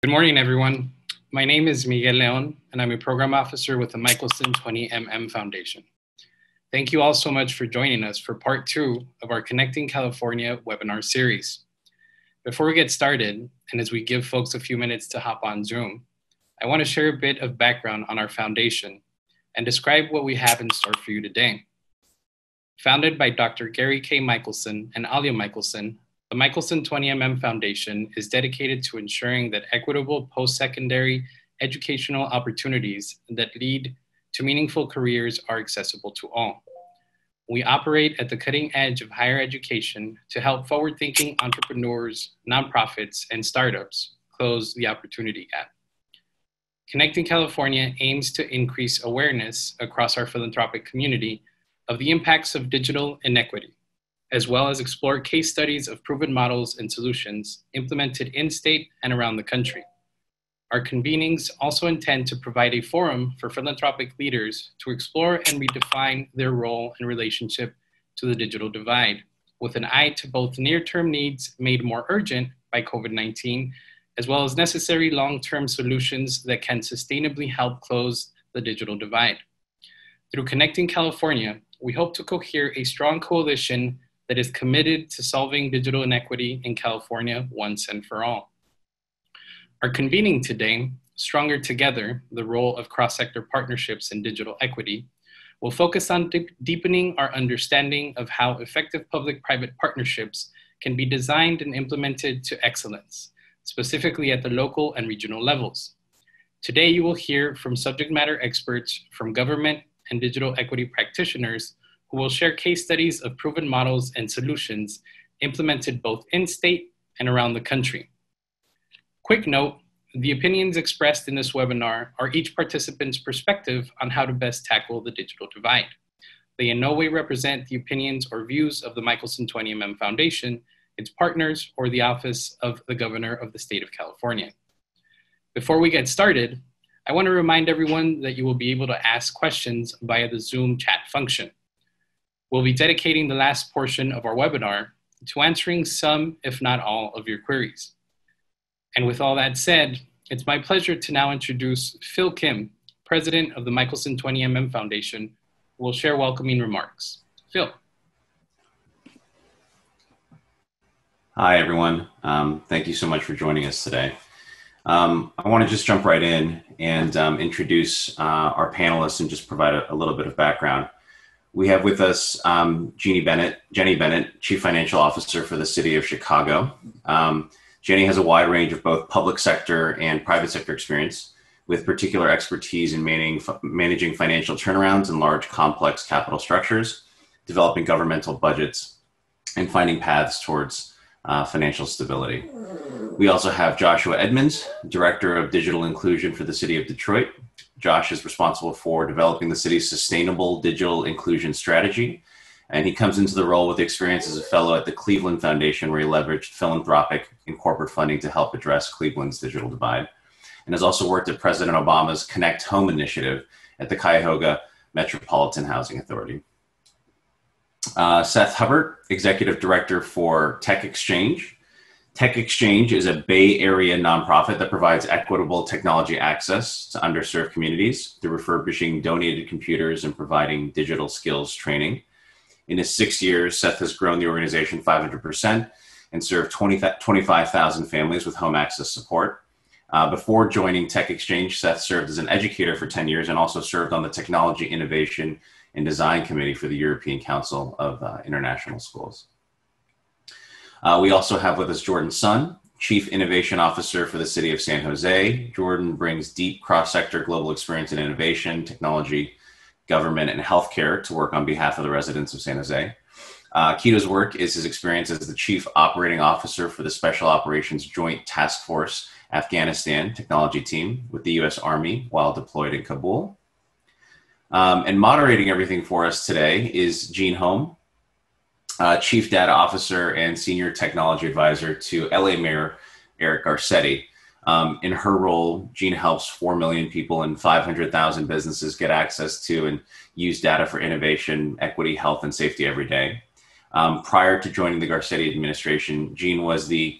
Good morning, everyone. My name is Miguel Leon, and I'm a program officer with the Michelson 20MM Foundation. Thank you all so much for joining us for part two of our Connecting California webinar series. Before we get started, and as we give folks a few minutes to hop on Zoom, I want to share a bit of background on our foundation and describe what we have in store for you today. Founded by Dr. Gary K. Michelson and Alya Michelson, the Michelson 20MM Foundation is dedicated to ensuring that equitable post-secondary educational opportunities that lead to meaningful careers are accessible to all. We operate at the cutting edge of higher education to help forward-thinking entrepreneurs, nonprofits, and startups close the opportunity gap. Connecting California aims to increase awareness across our philanthropic community of the impacts of digital inequity, as well as explore case studies of proven models and solutions implemented in-state and around the country. Our convenings also intend to provide a forum for philanthropic leaders to explore and redefine their role and relationship to the digital divide, with an eye to both near-term needs made more urgent by COVID-19, as well as necessary long-term solutions that can sustainably help close the digital divide. Through Connecting California, we hope to cohere a strong coalition that is committed to solving digital inequity in California once and for all. Our convening today, Stronger Together, the Role of Cross-Sector Partnerships in Digital Equity, will focus on deepening our understanding of how effective public-private partnerships can be designed and implemented to excellence, specifically at the local and regional levels. Today, you will hear from subject matter experts from government and digital equity practitioners who will share case studies of proven models and solutions implemented both in-state and around the country. Quick note, the opinions expressed in this webinar are each participant's perspective on how to best tackle the digital divide. They in no way represent the opinions or views of the Michelson 20MM Foundation, its partners, or the Office of the Governor of the State of California. Before we get started, I want to remind everyone that you will be able to ask questions via the Zoom chat function. We'll be dedicating the last portion of our webinar to answering some, if not all, of your queries. And with all that said, it's my pleasure to now introduce Phil Kim, President of the Michelson 20MM Foundation, who will share welcoming remarks. Phil. Hi, everyone. Thank you so much for joining us today. I want to just jump right in and introduce our panelists and just provide a little bit of background. We have with us Jeannie Bennett, Chief Financial Officer for the City of Chicago. Jeannie has a wide range of both public sector and private sector experience, with particular expertise in managing financial turnarounds in large, complex capital structures, developing governmental budgets, and finding paths towards financial stability. We also have Joshua Edmonds, Director of Digital Inclusion for the City of Detroit. Josh is responsible for developing the city's sustainable digital inclusion strategy, and he comes into the role with experience as a fellow at the Cleveland Foundation, where he leveraged philanthropic and corporate funding to help address Cleveland's digital divide, and has also worked at President Obama's Connect Home initiative at the Cuyahoga Metropolitan Housing Authority. Seth Hubbard, Executive Director for Tech Exchange. Tech Exchange is a Bay Area nonprofit that provides equitable technology access to underserved communities through refurbishing donated computers and providing digital skills training. In his 6 years, Seth has grown the organization 500% and served 25,000 families with home access support. Before joining Tech Exchange, Seth served as an educator for 10 years and also served on the Technology Innovation and Design Committee for the European Council of International Schools. We also have with us Jordan Sun, Chief Innovation Officer for the City of San Jose. Jordan brings deep cross-sector global experience in innovation, technology, government, and healthcare to work on behalf of the residents of San Jose. Keto's work is his experience as the Chief Operating Officer for the Special Operations Joint Task Force Afghanistan Technology Team with the U.S. Army while deployed in Kabul. And moderating everything for us today is Jeanne Holm, Chief Data Officer and Senior Technology Advisor to LA Mayor Eric Garcetti. In her role, Jeanne helps 4 million people and 500,000 businesses get access to and use data for innovation, equity, health, and safety every day. Prior to joining the Garcetti administration, Jeanne was the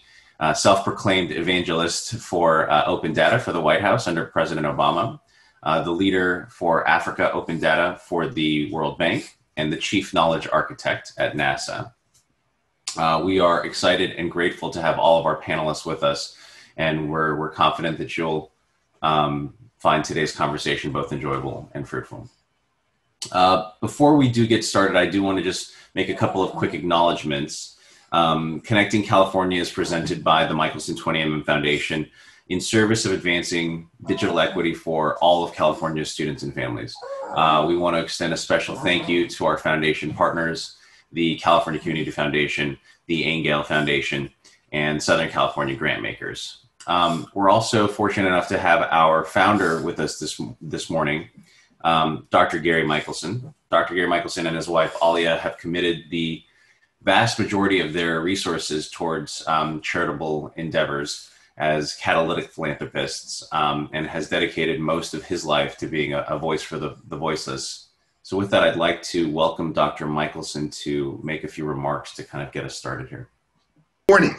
self-proclaimed evangelist for open data for the White House under President Obama, the leader for Africa Open Data for the World Bank, and the chief knowledge architect at NASA. We are excited and grateful to have all of our panelists with us, and we're confident that you'll find today's conversation both enjoyable and fruitful. Before we do get started, I do want to just make a couple of quick acknowledgements. Connecting California is presented by the Michelson 20mm Foundation in service of advancing digital equity for all of California's students and families. We want to extend a special thank you to our foundation partners, the California Community Foundation, the Angel Foundation, and Southern California Grantmakers. We're also fortunate enough to have our founder with us this morning, Dr. Gary Michelson. Dr. Gary Michelson and his wife, Alya, have committed the vast majority of their resources towards charitable endeavors as catalytic philanthropists, and has dedicated most of his life to being a voice for the voiceless. So with that, I'd like to welcome Dr. Michelson to make a few remarks to kind of get us started here. Good morning,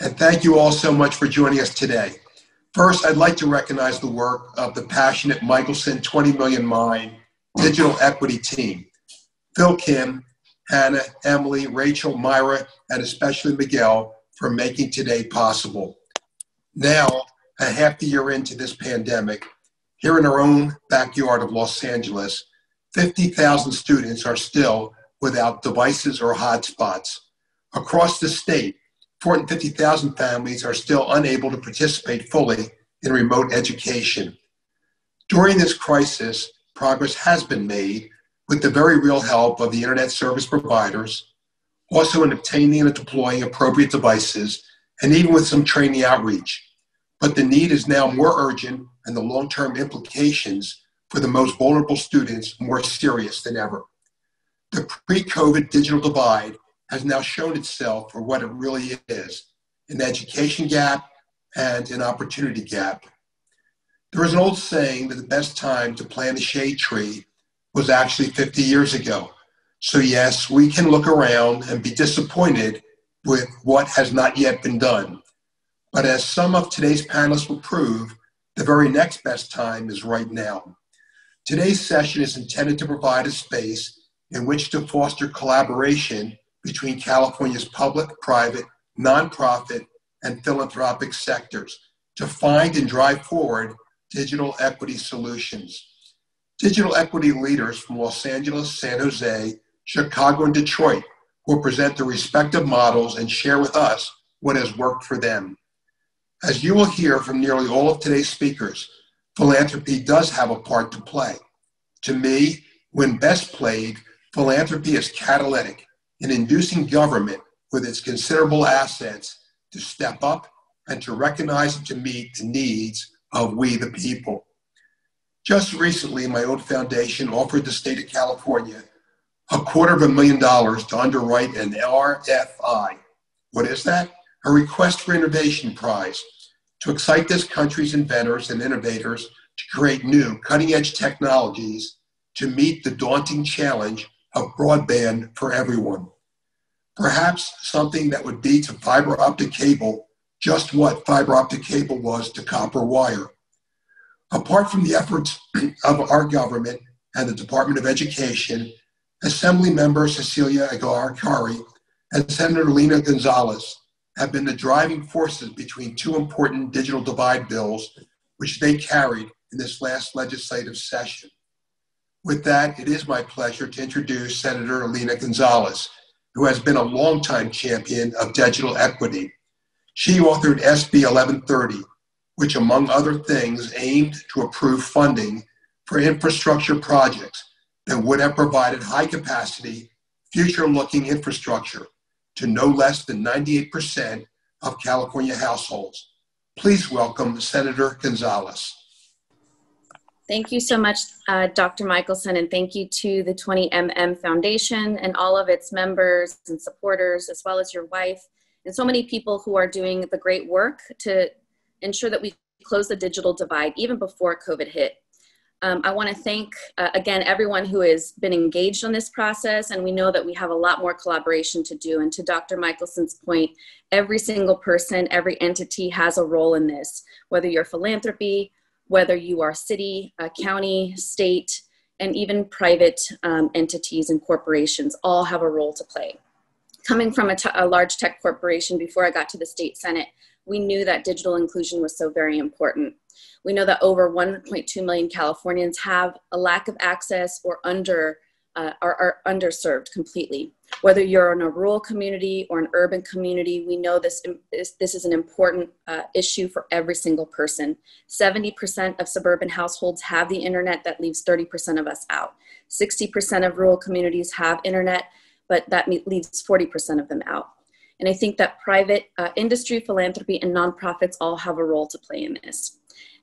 and thank you all so much for joining us today. First, I'd like to recognize the work of the passionate Michelson 20 Million Mind digital equity team. Phil Kim, Hannah, Emily, Rachel, Myra, and especially Miguel for making today possible. Now, a half the year into this pandemic, here in our own backyard of Los Angeles, 50,000 students are still without devices or hotspots. Across the state, 450,000 families are still unable to participate fully in remote education. During this crisis, progress has been made with the very real help of the internet service providers, also in obtaining and deploying appropriate devices, and even with some training outreach. But the need is now more urgent, and the long-term implications for the most vulnerable students more serious than ever. The pre-COVID digital divide has now shown itself for what it really is, an education gap and an opportunity gap. There is an old saying that the best time to plant a shade tree was actually 50 years ago. So yes, we can look around and be disappointed with what has not yet been done. But as some of today's panelists will prove, the very next best time is right now. Today's session is intended to provide a space in which to foster collaboration between California's public, private, nonprofit, and philanthropic sectors to find and drive forward digital equity solutions. Digital equity leaders from Los Angeles, San Jose, Chicago, and Detroit will present their respective models and share with us what has worked for them. As you will hear from nearly all of today's speakers, philanthropy does have a part to play. To me, when best played, philanthropy is catalytic in inducing government with its considerable assets to step up and to recognize and to meet the needs of we the people. Just recently, my own foundation offered the state of California $250,000 to underwrite an RFI. What is that? A request for innovation prize to excite this country's inventors and innovators to create new cutting-edge technologies to meet the daunting challenge of broadband for everyone. Perhaps something that would be to fiber optic cable just what fiber optic cable was to copper wire. Apart from the efforts of our government and the Department of Education, Assembly member Cecilia Aguilar-Curry and Senator Lena Gonzalez have been the driving forces between two important digital divide bills, which they carried in this last legislative session. With that, it is my pleasure to introduce Senator Lena Gonzalez, who has been a longtime champion of digital equity. She authored SB 1130, which among other things aimed to approve funding for infrastructure projects that would have provided high capacity, future-looking infrastructure to no less than 98% of California households. Please welcome Senator Gonzalez. Thank you so much, Dr. Michelson, and thank you to the 20MM Foundation and all of its members and supporters, as well as your wife, and so many people who are doing the great work to ensure that we close the digital divide even before COVID hit. I want to thank, again, everyone who has been engaged on this process, and we know that we have a lot more collaboration to do. And to Dr. Michelson's point, every single person, every entity has a role in this, whether you're philanthropy, whether you are city, county, state, and even private entities and corporations all have a role to play. Coming from a large tech corporation, before I got to the state senate, we knew that digital inclusion was so very important. We know that over 1.2 million Californians have a lack of access or are underserved completely. Whether you're in a rural community or an urban community, we know this is an important issue for every single person. 70% of suburban households have the internet, that leaves 30% of us out. 60% of rural communities have internet, but that leaves 40% of them out. And I think that private industry, philanthropy, and nonprofits all have a role to play in this.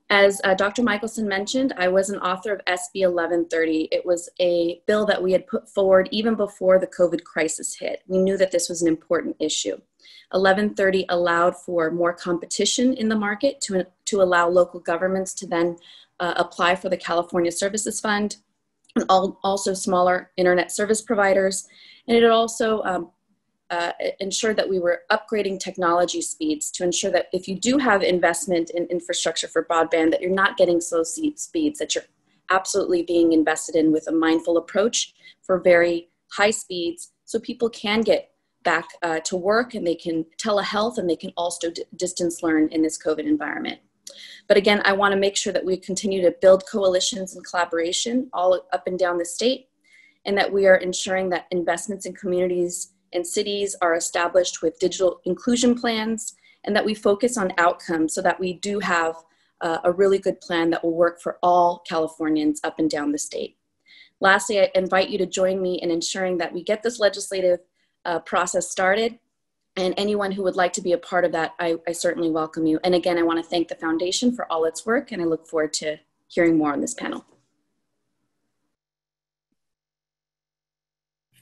As Dr. Michelson mentioned, I was an author of SB 1130. It was a bill that we had put forward even before the COVID crisis hit. We knew that this was an important issue. 1130 allowed for more competition in the market to allow local governments to then apply for the California Services Fund, and also smaller internet service providers. And it also ensured that we were upgrading technology speeds to ensure that if you do have investment in infrastructure for broadband, that you're not getting slow speeds, that you're absolutely being invested in with a mindful approach for very high speeds, so people can get back to work and they can telehealth and they can also distance learn in this COVID environment. But again, I want to make sure that we continue to build coalitions and collaboration all up and down the state, and that we are ensuring that investments in communities and cities are established with digital inclusion plans, and that we focus on outcomes so that we do have a really good plan that will work for all Californians up and down the state. Lastly, I invite you to join me in ensuring that we get this legislative process started, and anyone who would like to be a part of that, I certainly welcome you. And again, I want to thank the foundation for all its work, and I look forward to hearing more on this panel.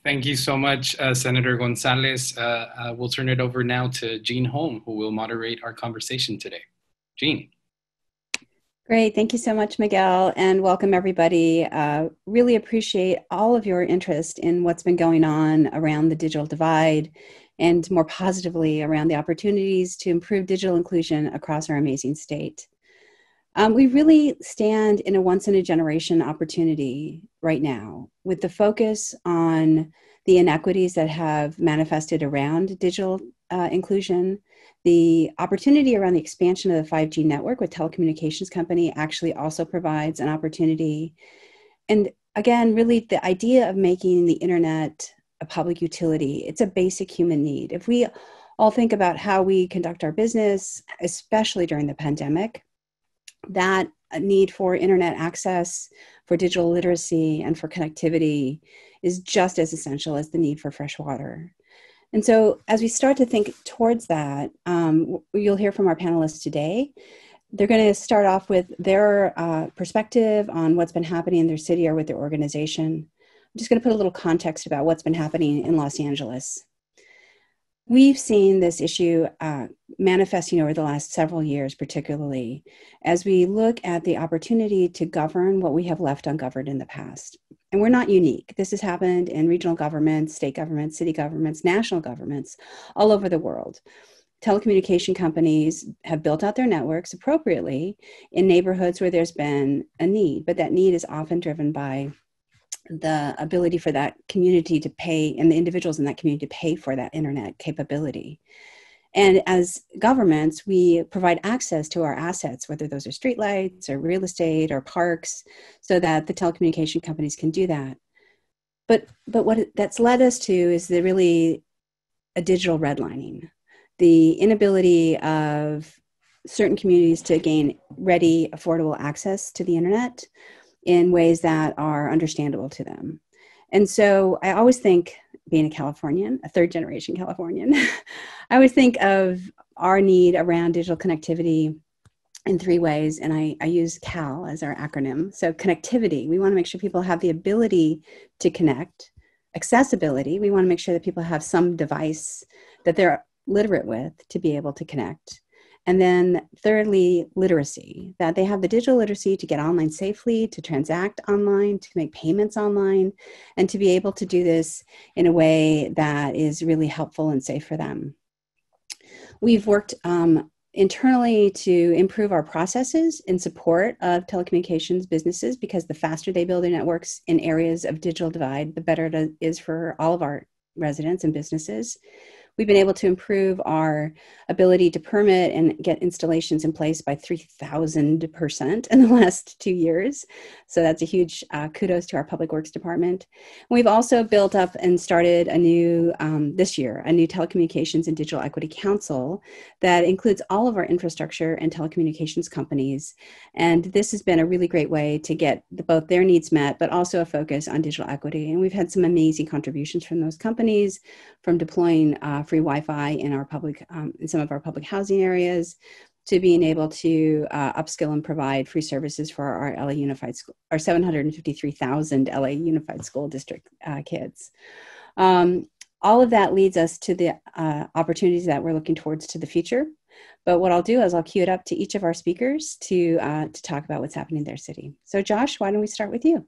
Thank you so much, Senator Gonzalez. We'll turn it over now to Jeanne Holm, who will moderate our conversation today. Jeanne. Great, thank you so much, Miguel, and welcome everybody. Really appreciate all of your interest in what's been going on around the digital divide, and more positively around the opportunities to improve digital inclusion across our amazing state. We really stand in a once-in-a-generation opportunity right now, with the focus on the inequities that have manifested around digital inclusion, the opportunity around the expansion of the 5G network with telecommunications company actually also provides an opportunity. And again, really the idea of making the internet a public utility, it's a basic human need. If we all think about how we conduct our business, especially during the pandemic, that need for internet access, for digital literacy, and for connectivity is just as essential as the need for fresh water. And so as we start to think towards that, you'll hear from our panelists today. They're going to start off with their perspective on what's been happening in their city or with their organization. I'm just going to put a little context about what's been happening in Los Angeles. We've seen this issue manifesting over the last several years, particularly as we look at the opportunity to govern what we have left ungoverned in the past. And we're not unique. This has happened in regional governments, state governments, city governments, national governments, all over the world. Telecommunication companies have built out their networks appropriately in neighborhoods where there's been a need, but that need is often driven by the ability for that community to pay and the individuals in that community to pay for that internet capability. And as governments, we provide access to our assets, whether those are streetlights or real estate or parks, so that the telecommunication companies can do that. But what that's led us to is really a digital redlining, the inability of certain communities to gain ready, affordable access to the internet in ways that are understandable to them. And so I always think, being a Californian, a third generation Californian, I always think of our need around digital connectivity in three ways, and I use CAL as our acronym. So connectivity, we wanna make sure people have the ability to connect. Accessibility, we wanna make sure that people have some device that they're literate with to be able to connect. And then thirdly, literacy, that they have the digital literacy to get online safely, to transact online, to make payments online, and to be able to do this in a way that is really helpful and safe for them. We've worked internally to improve our processes in support of telecommunications businesses, because the faster they build their networks in areas of digital divide, the better it is for all of our residents and businesses. We've been able to improve our ability to permit and get installations in place by 3,000% in the last 2 years. So that's a huge kudos to our Public Works Department. And we've also built up and started a new, this year, a new Telecommunications and Digital Equity Council that includes all of our infrastructure and telecommunications companies. And this has been a really great way to get both their needs met, but also a focus on digital equity. And we've had some amazing contributions from those companies, from deploying free Wi-Fi in our public, in some of our public housing areas, to being able to upskill and provide free services for our LA Unified School, our 753,000 LA Unified School District kids. All of that leads us to the opportunities that we're looking towards to the future. But what I'll do is I'll cue it up to each of our speakers to talk about what's happening in their city. So Josh, why don't we start with you?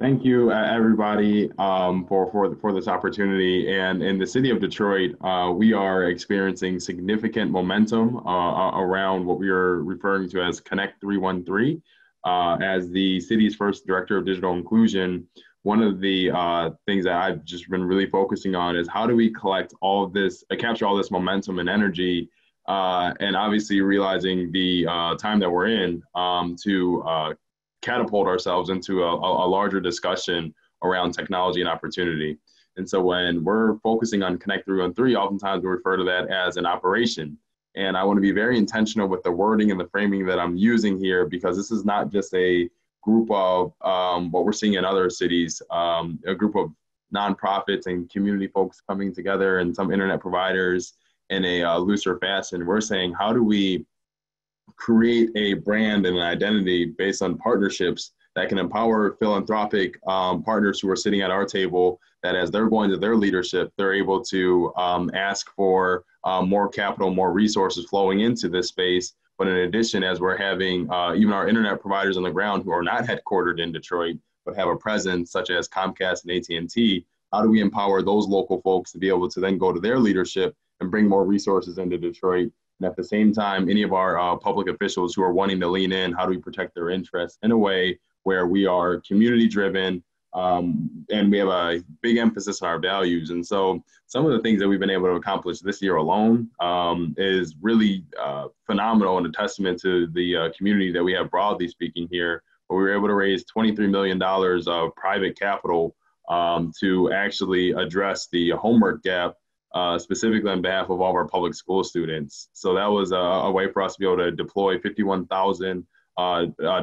Thank you, everybody, for this opportunity. And in the city of Detroit, we are experiencing significant momentum around what we are referring to as Connect 313. As the city's first director of digital inclusion, one of the things that I've just been really focusing on is how do we collect all of this, capture all this momentum and energy, and obviously realizing the time that we're in to catapult ourselves into a larger discussion around technology and opportunity. And so when we're focusing on Connect 313, oftentimes we refer to that as an operation. And I want to be very intentional with the wording and the framing that I'm using here, because this is not just a group of what we're seeing in other cities, a group of nonprofits and community folks coming together and some internet providers in a looser fashion. We're saying, how do we create a brand and an identity based on partnerships that can empower philanthropic partners who are sitting at our table, that as they're going to their leadership, they're able to ask for more capital, more resources flowing into this space. But in addition, as we're having even our internet providers on the ground who are not headquartered in Detroit, but have a presence such as Comcast and AT&T, how do we empower those local folks to be able to then go to their leadership and bring more resources into Detroit? And at the same time, any of our public officials who are wanting to lean in, how do we protect their interests in a way where we are community driven and we have a big emphasis on our values? And so some of the things that we've been able to accomplish this year alone is really phenomenal and a testament to the community that we have broadly speaking here, where we were able to raise $23 million of private capital to actually address the homework gap, specifically on behalf of all of our public school students. So that was a way for us to be able to deploy 51,000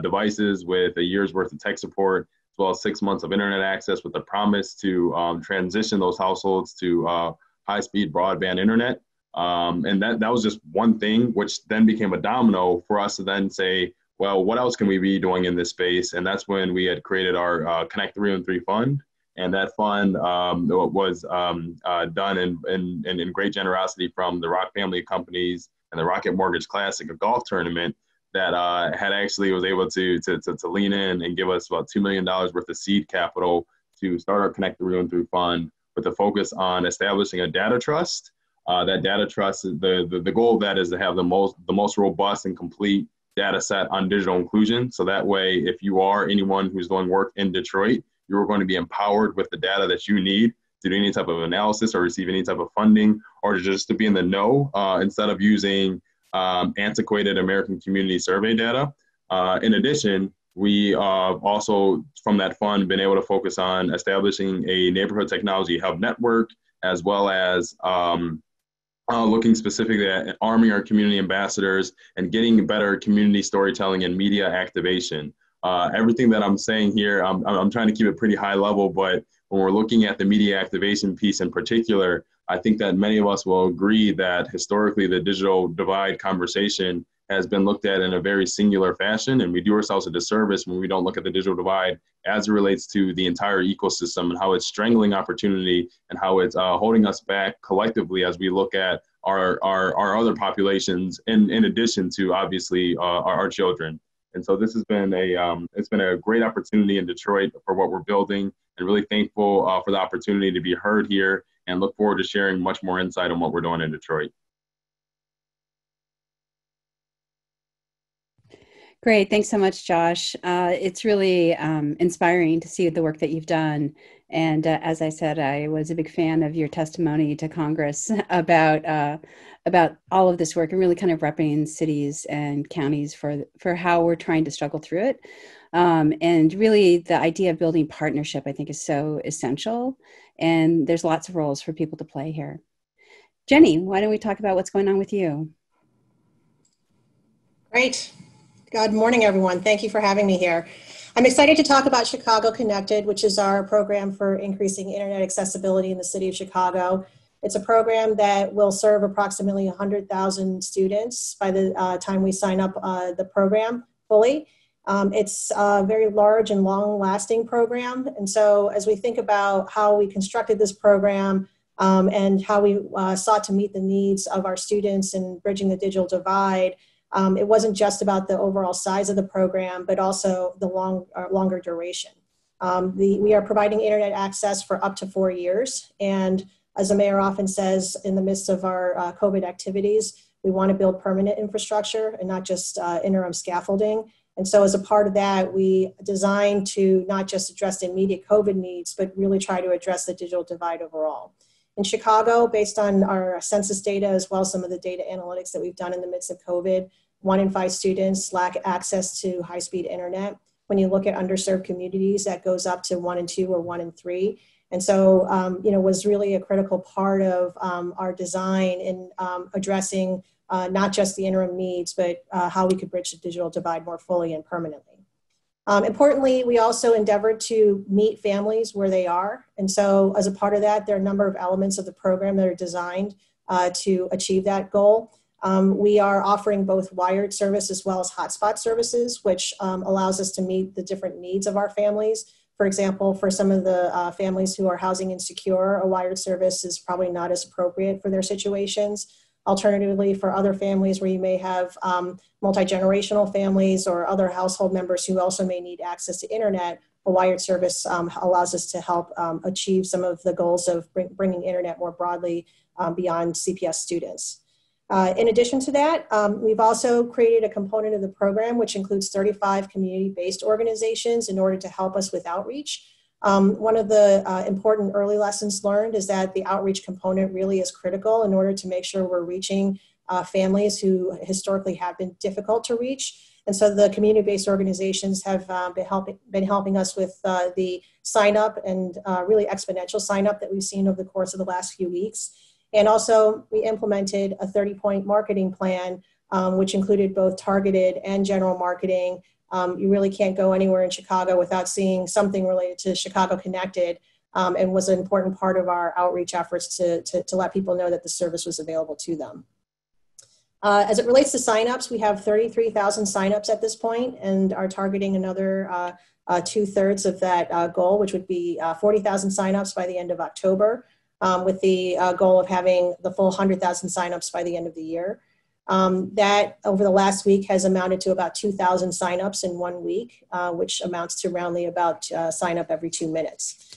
devices with a year's worth of tech support, as well as 6 months of internet access, with the promise to transition those households to high-speed broadband internet. And that was just one thing, which then became a domino for us to then say, well, what else can we be doing in this space? And that's when we had created our Connect 313 Fund. And that fund was done in great generosity from the Rock Family Companies and the Rocket Mortgage Classic, a golf tournament that had actually was able to lean in and give us about $2 million worth of seed capital to start our Connect 313 Fund, with a focus on establishing a data trust. That data trust, the goal of that is to have the most robust and complete data set on digital inclusion. So that way, if you are anyone who's doing work in Detroit, you're going to be empowered with the data that you need to do any type of analysis or receive any type of funding, or just to be in the know instead of using antiquated American community survey data. In addition, we also, from that fund, been able to focus on establishing a neighborhood technology hub network, as well as looking specifically at arming our community ambassadors and getting better community storytelling and media activation. Everything that I'm saying here, I'm trying to keep it pretty high level, but when we're looking at the media activation piece in particular, I think that many of us will agree that historically the digital divide conversation has been looked at in a very singular fashion, and we do ourselves a disservice when we don't look at the digital divide as it relates to the entire ecosystem and how it's strangling opportunity and how it's holding us back collectively as we look at our other populations in addition to obviously our children. And so this has been a it's been a great opportunity in Detroit for what we're building, and really thankful for the opportunity to be heard here, and look forward to sharing much more insight on what we're doing in Detroit. Great, thanks so much, Josh. It's really inspiring to see the work that you've done. And as I said, I was a big fan of your testimony to Congress about all of this work and really kind of repping cities and counties for how we're trying to struggle through it. And really the idea of building partnership, I think, is so essential. And there's lots of roles for people to play here. Jeannie, why don't we talk about what's going on with you? Great. Good morning, everyone. Thank you for having me here. I'm excited to talk about Chicago Connected, which is our program for increasing internet accessibility in the city of Chicago. It's a program that will serve approximately 100,000 students by the time we sign up the program fully. It's a very large and long-lasting program. And so as we think about how we constructed this program and how we sought to meet the needs of our students in bridging the digital divide, it wasn't just about the overall size of the program, but also the longer duration. We are providing internet access for up to 4 years. And as the mayor often says, in the midst of our COVID activities, we want to build permanent infrastructure and not just interim scaffolding. And so as a part of that, we designed to not just address the immediate COVID needs, but really try to address the digital divide overall. In Chicago, based on our census data, as well as some of the data analytics that we've done in the midst of COVID, 1 in 5 students lack access to high-speed internet. When you look at underserved communities, that goes up to 1 in 2 or 1 in 3. And so, you know, was really a critical part of our design in addressing not just the interim needs, but how we could bridge the digital divide more fully and permanently. Importantly, we also endeavored to meet families where they are. And so as a part of that, there are a number of elements of the program that are designed to achieve that goal. We are offering both wired service as well as hotspot services, which allows us to meet the different needs of our families. For example, for some of the families who are housing insecure, a wired service is probably not as appropriate for their situations. Alternatively, for other families where you may have multi-generational families or other household members who also may need access to internet, a wired service allows us to help achieve some of the goals of bringing internet more broadly beyond CPS students. In addition to that, we've also created a component of the program which includes 35 community-based organizations in order to help us with outreach. One of the important early lessons learned is that the outreach component really is critical in order to make sure we're reaching families who historically have been difficult to reach. And so the community-based organizations have been helping us with the sign-up and really exponential sign-up that we've seen over the course of the last few weeks. And also we implemented a 30-point marketing plan, which included both targeted and general marketing. You really can't go anywhere in Chicago without seeing something related to Chicago Connected, and was an important part of our outreach efforts to let people know that the service was available to them. As it relates to signups, we have 33,000 signups at this point and are targeting another 2/3 of that goal, which would be 40,000 signups by the end of October, with the goal of having the full 100,000 signups by the end of the year. That over the last week has amounted to about 2,000 signups in 1 week, which amounts to roundly about sign up every 2 minutes.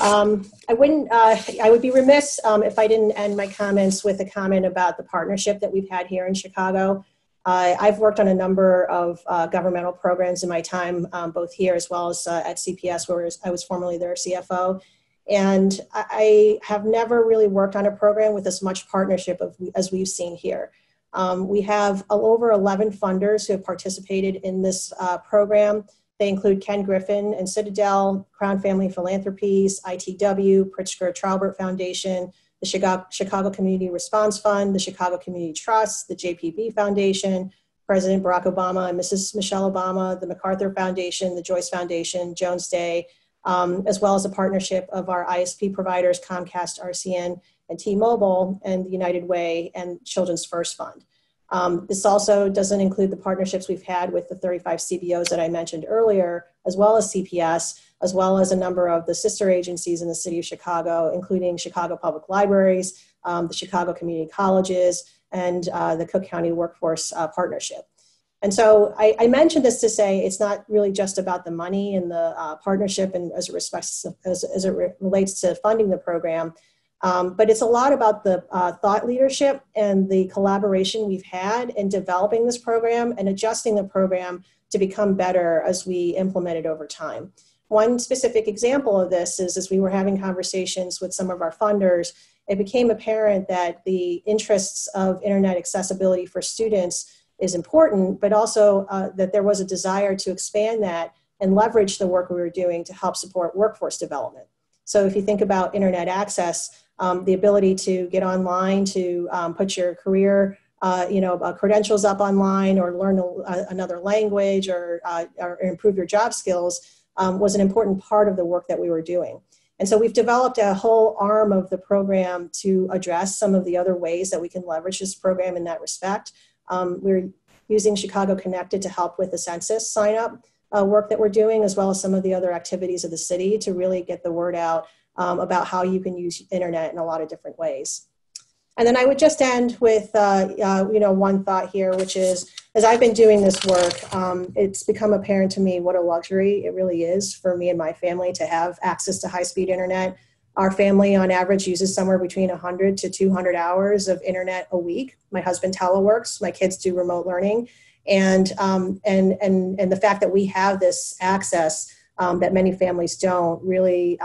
I would be remiss if I didn't end my comments with a comment about the partnership that we've had here in Chicago. I've worked on a number of governmental programs in my time, both here as well as at CPS, where I was formerly their CFO. And I have never really worked on a program with as much partnership as we've seen here. We have over 11 funders who have participated in this program. They include Ken Griffin and Citadel, Crown Family Philanthropies, ITW, Pritzker Traubert Foundation, the Chicago Community Response Fund, the Chicago Community Trust, the JPB Foundation, President Barack Obama and Mrs. Michelle Obama, the MacArthur Foundation, the Joyce Foundation, Jones Day, as well as a partnership of our ISP providers, Comcast, RCN, and T-Mobile, and the United Way, and Children's First Fund. This also doesn't include the partnerships we've had with the 35 CBOs that I mentioned earlier, as well as CPS, as well as a number of the sister agencies in the city of Chicago, including Chicago Public Libraries, the Chicago Community Colleges, and the Cook County Workforce Partnership. And so I mentioned this to say it's not really just about the money and the partnership and as it relates to funding the program, but it's a lot about the thought leadership and the collaboration we've had in developing this program and adjusting the program to become better as we implement it over time. One specific example of this is as we were having conversations with some of our funders, it became apparent that the interests of internet accessibility for students is important, but also that there was a desire to expand that and leverage the work we were doing to help support workforce development. So if you think about internet access, the ability to get online, to put your career credentials up online, or learn another language, or improve your job skills, was an important part of the work that we were doing. And so we've developed a whole arm of the program to address some of the other ways that we can leverage this program in that respect. We're using Chicago Connected to help with the census sign-up work that we're doing, as well as some of the other activities of the city to really get the word out about how you can use internet in a lot of different ways. And then I would just end with one thought here, which is, as I've been doing this work, it's become apparent to me what a luxury it really is for me and my family to have access to high-speed internet. Our family, on average, uses somewhere between 100 to 200 hours of internet a week. My husband teleworks, my kids do remote learning, and the fact that we have this access that many families don't really,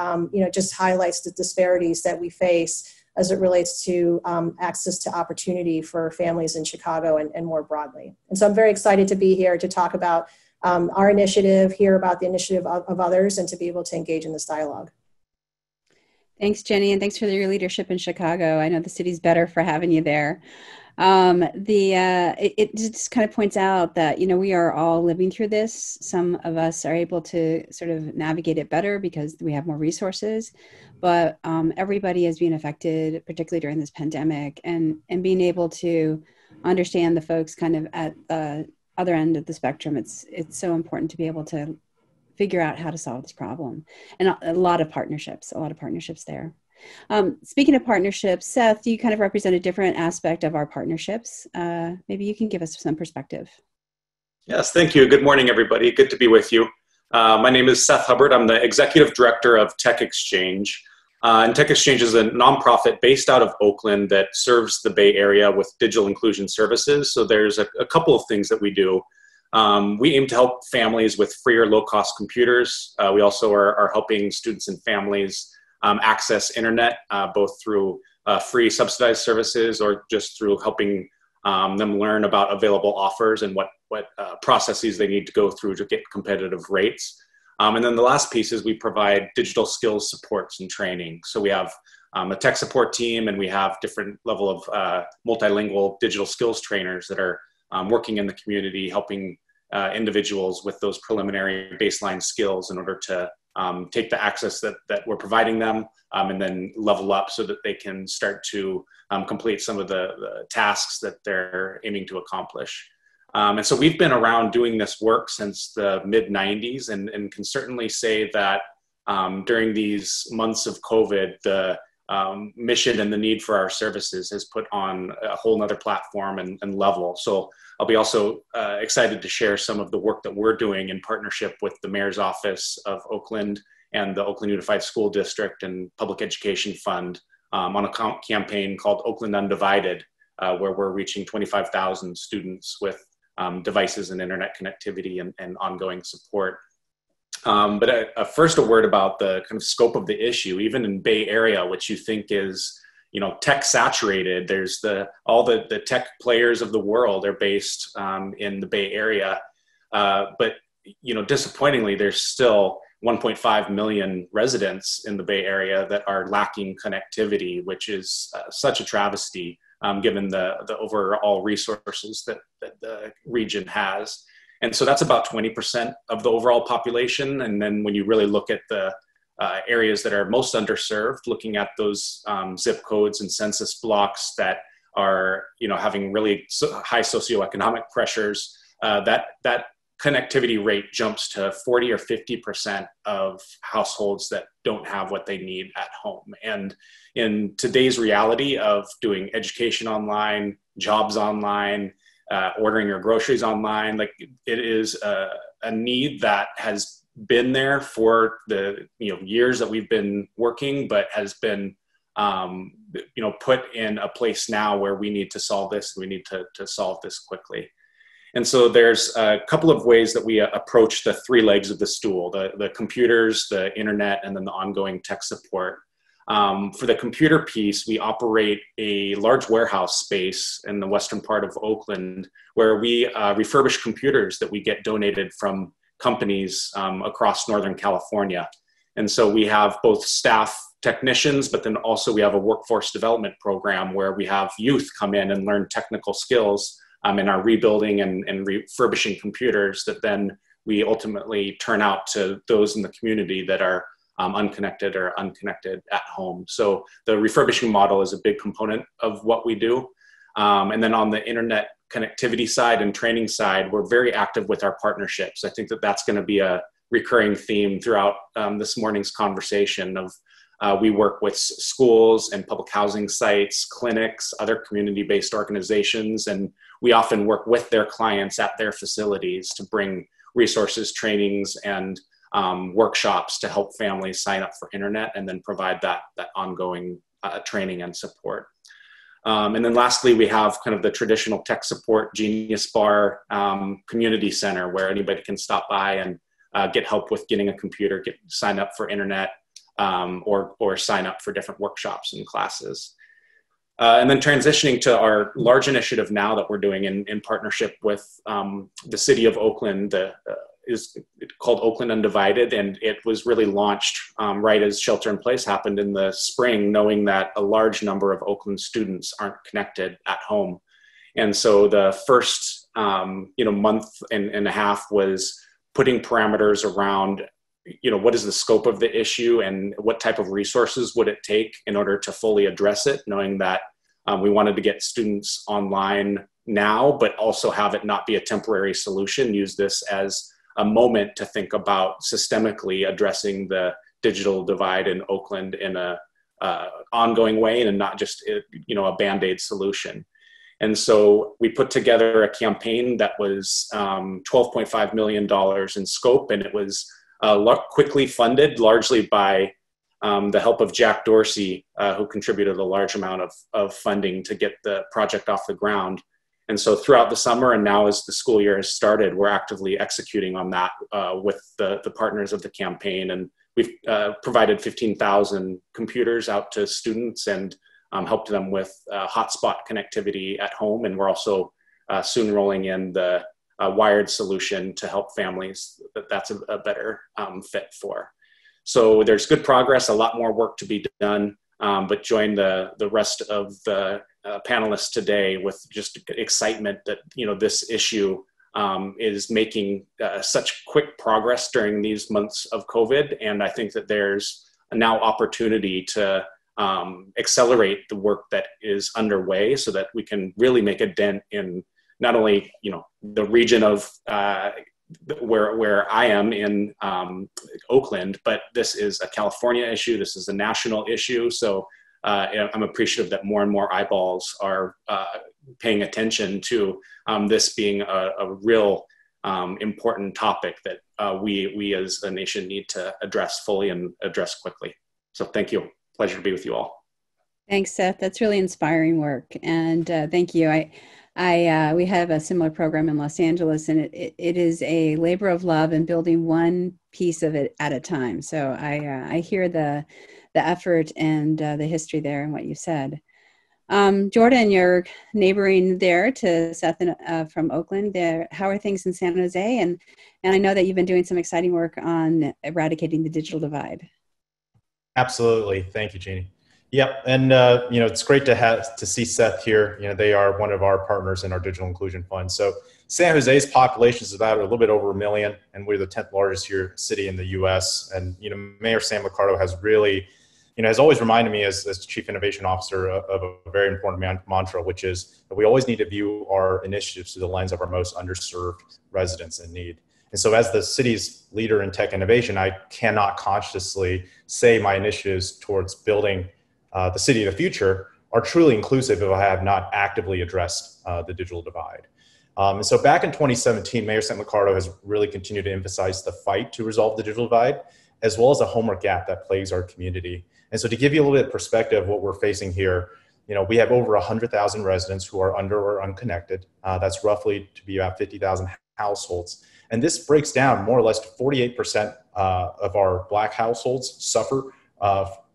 just highlights the disparities that we face as it relates to access to opportunity for families in Chicago and more broadly. And so I'm very excited to be here to talk about our initiative, hear about the initiative of others, and to be able to engage in this dialogue. Thanks, Jeannie, and thanks for your leadership in Chicago. I know the city's better for having you there. It just kind of points out that, we are all living through this. Some of us are able to sort of navigate it better because we have more resources, but everybody has been affected, particularly during this pandemic, and being able to understand the folks kind of at the other end of the spectrum. It's so important to be able to figure out how to solve this problem. And a lot of partnerships there. Speaking of partnerships, Seth, you kind of represent a different aspect of our partnerships. Maybe you can give us some perspective. Yes, thank you. Good morning, everybody. Good to be with you. My name is Seth Hubbard. I'm the executive director of Tech Exchange. And Tech Exchange is a nonprofit based out of Oakland that serves the Bay Area with digital inclusion services. So there's a couple of things that we do. We aim to help families with free or low-cost computers. We also are helping students and families access internet, both through free subsidized services or just through helping them learn about available offers and what processes they need to go through to get competitive rates. And then the last piece is we provide digital skills supports and training. So we have a tech support team, and we have different level of multilingual digital skills trainers that are working in the community, helping individuals with those preliminary baseline skills in order to take the access that we're providing them and then level up so that they can start to complete some of the tasks that they're aiming to accomplish. And so we've been around doing this work since the mid-90s and can certainly say that during these months of COVID, the mission and the need for our services has put on a whole nother platform and level. So I'll be also excited to share some of the work that we're doing in partnership with the Mayor's Office of Oakland and the Oakland Unified School District and Public Education Fund on a campaign called Oakland Undivided, where we're reaching 25,000 students with devices and internet connectivity and ongoing support. But first, a word about the kind of scope of the issue. Even in Bay Area, which you think is, tech saturated, there's all the tech players of the world are based in the Bay Area. But disappointingly, there's still 1.5 million residents in the Bay Area that are lacking connectivity, which is such a travesty given the overall resources that the region has. And so that's about 20% of the overall population. And then when you really look at the areas that are most underserved, looking at those zip codes and census blocks that are, you know, having really high socioeconomic pressures, that connectivity rate jumps to 40 or 50% of households that don't have what they need at home. And in today's reality of doing education online, jobs online, ordering your groceries online, like it is a need that has been there for the years that we've been working, but has been put in a place now where we need to solve this. We need to solve this quickly. And so there's a couple of ways that we approach the three legs of the stool, the computers, the internet, and then the ongoing tech support. For the computer piece, we operate a large warehouse space in the western part of Oakland where we refurbish computers that we get donated from companies across Northern California. And so we have both staff technicians, but then also we have a workforce development program where we have youth come in and learn technical skills in our rebuilding and refurbishing computers that then we ultimately turn out to those in the community that are unconnected or unconnected at home. So the refurbishing model is a big component of what we do. And then on the internet connectivity side and training side, we're very active with our partnerships. I think that that's going to be a recurring theme throughout this morning's conversation of we work with schools and public housing sites, clinics, other community-based organizations, and we often work with their clients at their facilities to bring resources, trainings, and workshops to help families sign up for internet and then provide that ongoing training and support. And then lastly, we have kind of the traditional tech support Genius Bar community center where anybody can stop by and get help with getting a computer, sign up for internet, or sign up for different workshops and classes. And then transitioning to our large initiative now that we're doing in partnership with the city of Oakland, is called Oakland Undivided, and it was really launched right as shelter in place happened in the spring, knowing that a large number of Oakland students aren't connected at home. And so the first month and a half was putting parameters around what is the scope of the issue and what type of resources would it take in order to fully address it, knowing that we wanted to get students online now, but also have it not be a temporary solution, use this as a moment to think about systemically addressing the digital divide in Oakland in a ongoing way and not just, a Band-Aid solution. And so we put together a campaign that was $12.5 million in scope, and it was quickly funded largely by the help of Jack Dorsey, who contributed a large amount of funding to get the project off the ground. And so throughout the summer and now as the school year has started, we're actively executing on that with the partners of the campaign. And we've provided 15,000 computers out to students and helped them with hotspot connectivity at home. And we're also soon rolling in the wired solution to help families that's a better fit for. So there's good progress, a lot more work to be done, but join the rest of the panelists today with just excitement that this issue is making such quick progress during these months of COVID. And I think that there's now opportunity to accelerate the work that is underway so that we can really make a dent in not only the region of where I am in Oakland, but this is a California issue. This is a national issue. So I'm appreciative that more and more eyeballs are paying attention to this being a real important topic that we as a nation need to address fully and address quickly. So thank you. Pleasure to be with you all. Thanks, Seth. That's really inspiring work. And thank you. We have a similar program in Los Angeles, and it is a labor of love and building one piece of it at a time. So I hear the effort and the history there and what you said. Jordan, you're neighboring there to Seth from Oakland. There, how are things in San Jose? And I know that you've been doing some exciting work on eradicating the digital divide. Absolutely, thank you, Jeannie. Yep, and it's great to see Seth here. They are one of our partners in our digital inclusion fund. So San Jose's population is about a little bit over 1 million, and we're the 10th largest city in the U.S. And Mayor Sam Licardo has really has always reminded me as Chief Innovation Officer of a very important mantra, which is that we always need to view our initiatives through the lens of our most underserved residents in need. And so as the city's leader in tech innovation, I cannot consciously say my initiatives towards building the city of the future are truly inclusive if I have not actively addressed the digital divide. And so back in 2017, Mayor Santlicardo has really continued to emphasize the fight to resolve the digital divide, as well as the homework gap that plagues our community. And so to give you a little bit of perspective of what we're facing here, we have over 100,000 residents who are under or unconnected. That's roughly to be about 50,000 households. And this breaks down more or less to 48% of our Black households suffer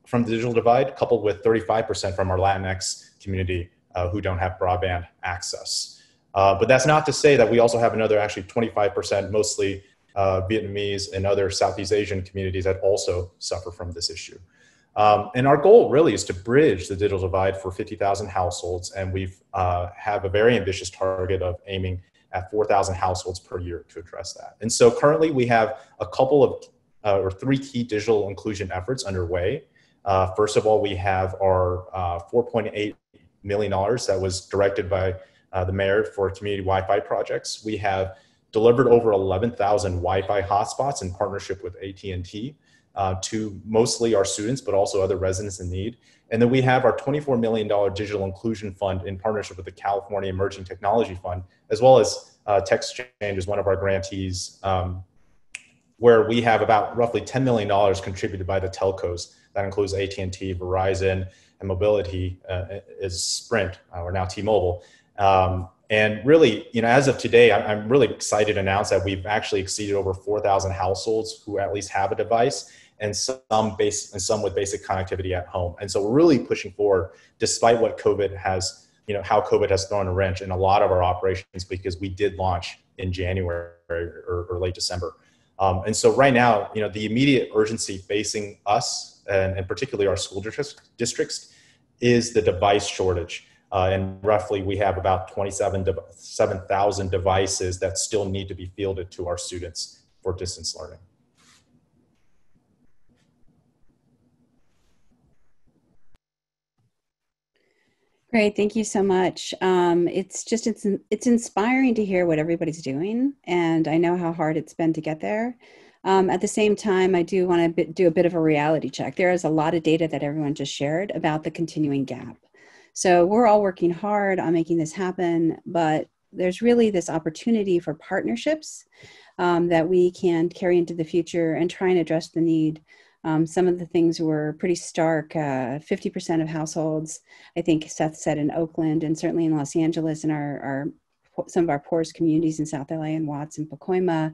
from the digital divide, coupled with 35% from our Latinx community who don't have broadband access. But that's not to say that we also have another actually 25%, mostly Vietnamese and other Southeast Asian communities that also suffer from this issue. And our goal really is to bridge the digital divide for 50,000 households, and we have a very ambitious target of aiming at 4,000 households per year to address that. And so currently we have a couple of or three key digital inclusion efforts underway. First of all, we have our $4.8 million that was directed by the mayor for community Wi-Fi projects. We have delivered over 11,000 Wi-Fi hotspots in partnership with AT&T to mostly our students, but also other residents in need. And then we have our $24 million digital inclusion fund in partnership with the California Emerging Technology Fund, as well as Tech Exchange is one of our grantees, where we have about roughly $10 million contributed by the telcos. That includes AT&T, Verizon, and Mobility is Sprint, or now T-Mobile. And really, as of today, I'm really excited to announce that we've actually exceeded over 4,000 households who at least have a device, and some with basic connectivity at home. And so we're really pushing forward, despite what COVID has, how COVID has thrown a wrench in a lot of our operations, because we did launch in January or late December. And so right now, the immediate urgency facing us, and particularly our school districts, is the device shortage. And roughly we have about 27,000 devices that still need to be fielded to our students for distance learning. Great, thank you so much. It's inspiring to hear what everybody's doing, and I know how hard it's been to get there. At the same time, I do want to do a bit of a reality check. There is a lot of data that everyone just shared about the continuing gap. So we're all working hard on making this happen, but there's really this opportunity for partnerships that we can carry into the future and try and address the need. Some of the things were pretty stark. 50% of households, I think Seth said, in Oakland and certainly in Los Angeles and some of our poorest communities in South LA and Watts and Pacoima,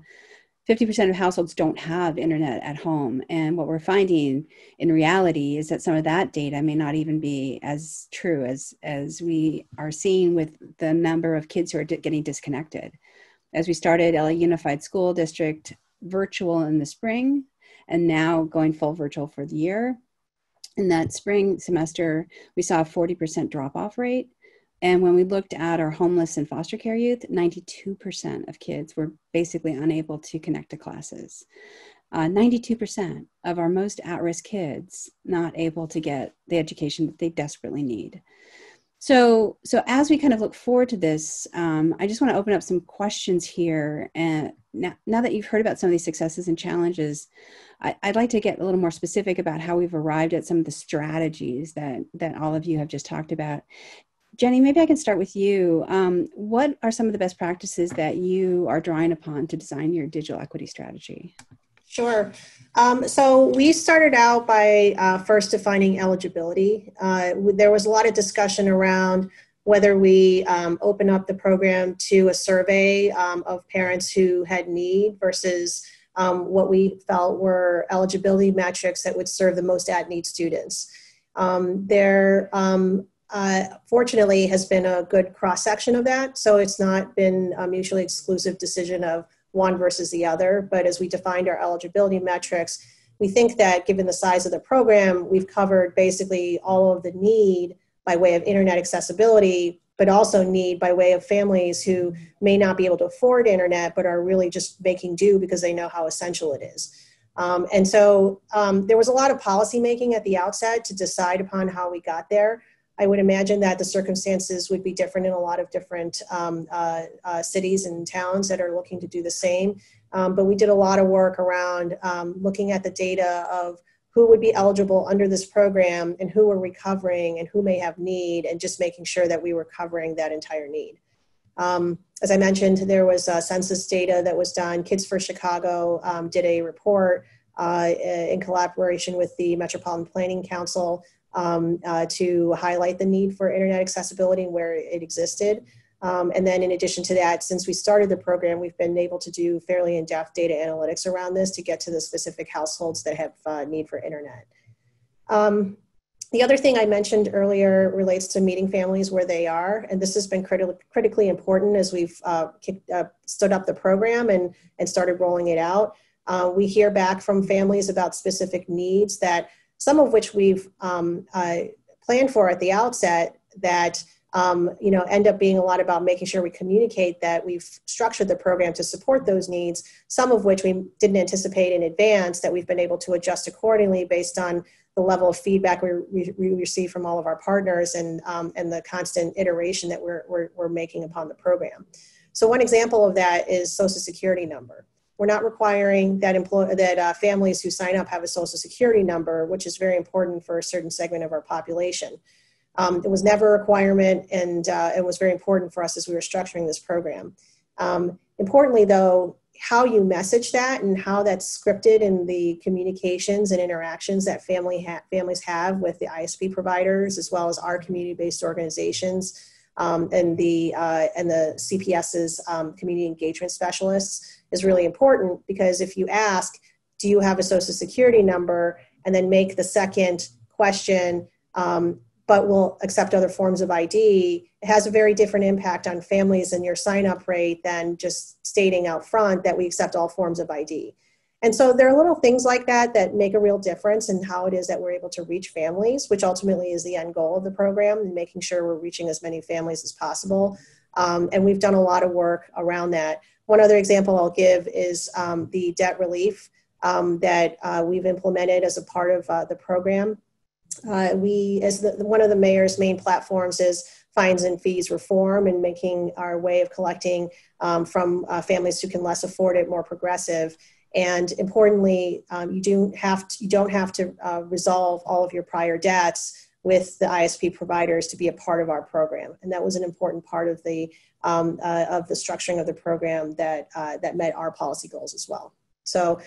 50% of households don't have internet at home. And what we're finding in reality is that some of that data may not even be as true as we are seeing with the number of kids who are getting disconnected. As we started LA Unified School District virtual in the spring, and now going full virtual for the year. In that spring semester, we saw a 40% drop-off rate. And when we looked at our homeless and foster care youth, 92% of kids were basically unable to connect to classes. 92% of our most at-risk kids not able to get the education that they desperately need. So as we kind of look forward to this, I just want to open up some questions here. And now that you've heard about some of these successes and challenges, I'd like to get a little more specific about how we've arrived at some of the strategies that all of you have just talked about. Jeannie, maybe I can start with you. What are some of the best practices that you are drawing upon to design your digital equity strategy? Sure. So we started out by first defining eligibility. There was a lot of discussion around whether we open up the program to a survey of parents who had need versus what we felt were eligibility metrics that would serve the most at-need students. Fortunately, has been a good cross-section of that, so it's not been a mutually exclusive decision of one versus the other, but as we defined our eligibility metrics, we think that given the size of the program, we've covered basically all of the need by way of internet accessibility, but also need by way of families who may not be able to afford internet, but are really just making do because they know how essential it is. And so there was a lot of policy making at the outset to decide upon how we got there. I would imagine that the circumstances would be different in a lot of different cities and towns that are looking to do the same. But we did a lot of work around looking at the data of who would be eligible under this program and who were recovering and who may have need, and just making sure that we were covering that entire need. As I mentioned, there was census data that was done. Kids for Chicago did a report in collaboration with the Metropolitan Planning Council to highlight the need for internet accessibility and where it existed. And then in addition to that, since we started the program, we've been able to do fairly in-depth data analytics around this to get to the specific households that have need for internet. The other thing I mentioned earlier relates to meeting families where they are, and this has been critically important as we've stood up the program and started rolling it out. We hear back from families about specific needs, that some of which we've planned for at the outset, that end up being a lot about making sure we communicate that we've structured the program to support those needs, some of which we didn't anticipate in advance, that we've been able to adjust accordingly based on the level of feedback we receive from all of our partners and the constant iteration that we're making upon the program. So one example of that is Social Security number. We're not requiring that families who sign up have a Social Security number, which is very important for a certain segment of our population. It was never a requirement, and it was very important for us as we were structuring this program. Importantly, though, how you message that and how that's scripted in the communications and interactions that families have with the ISP providers, as well as our community-based organizations and the CPS's community engagement specialists, is really important, because if you ask, do you have a Social Security number, and then make the second question, but will accept other forms of ID, it has a very different impact on families and your sign-up rate than just stating out front that we accept all forms of ID. And so there are little things like that that make a real difference in how it is that we're able to reach families, which ultimately is the end goal of the program, and making sure we're reaching as many families as possible. And we've done a lot of work around that. One other example I'll give is the debt relief that we've implemented as a part of the program. One of the mayor's main platforms is fines and fees reform, and making our way of collecting from families who can less afford it more progressive. And importantly, you don't have to resolve all of your prior debts with the ISP providers to be a part of our program. And that was an important part of the structuring of the program that that met our policy goals as well. So,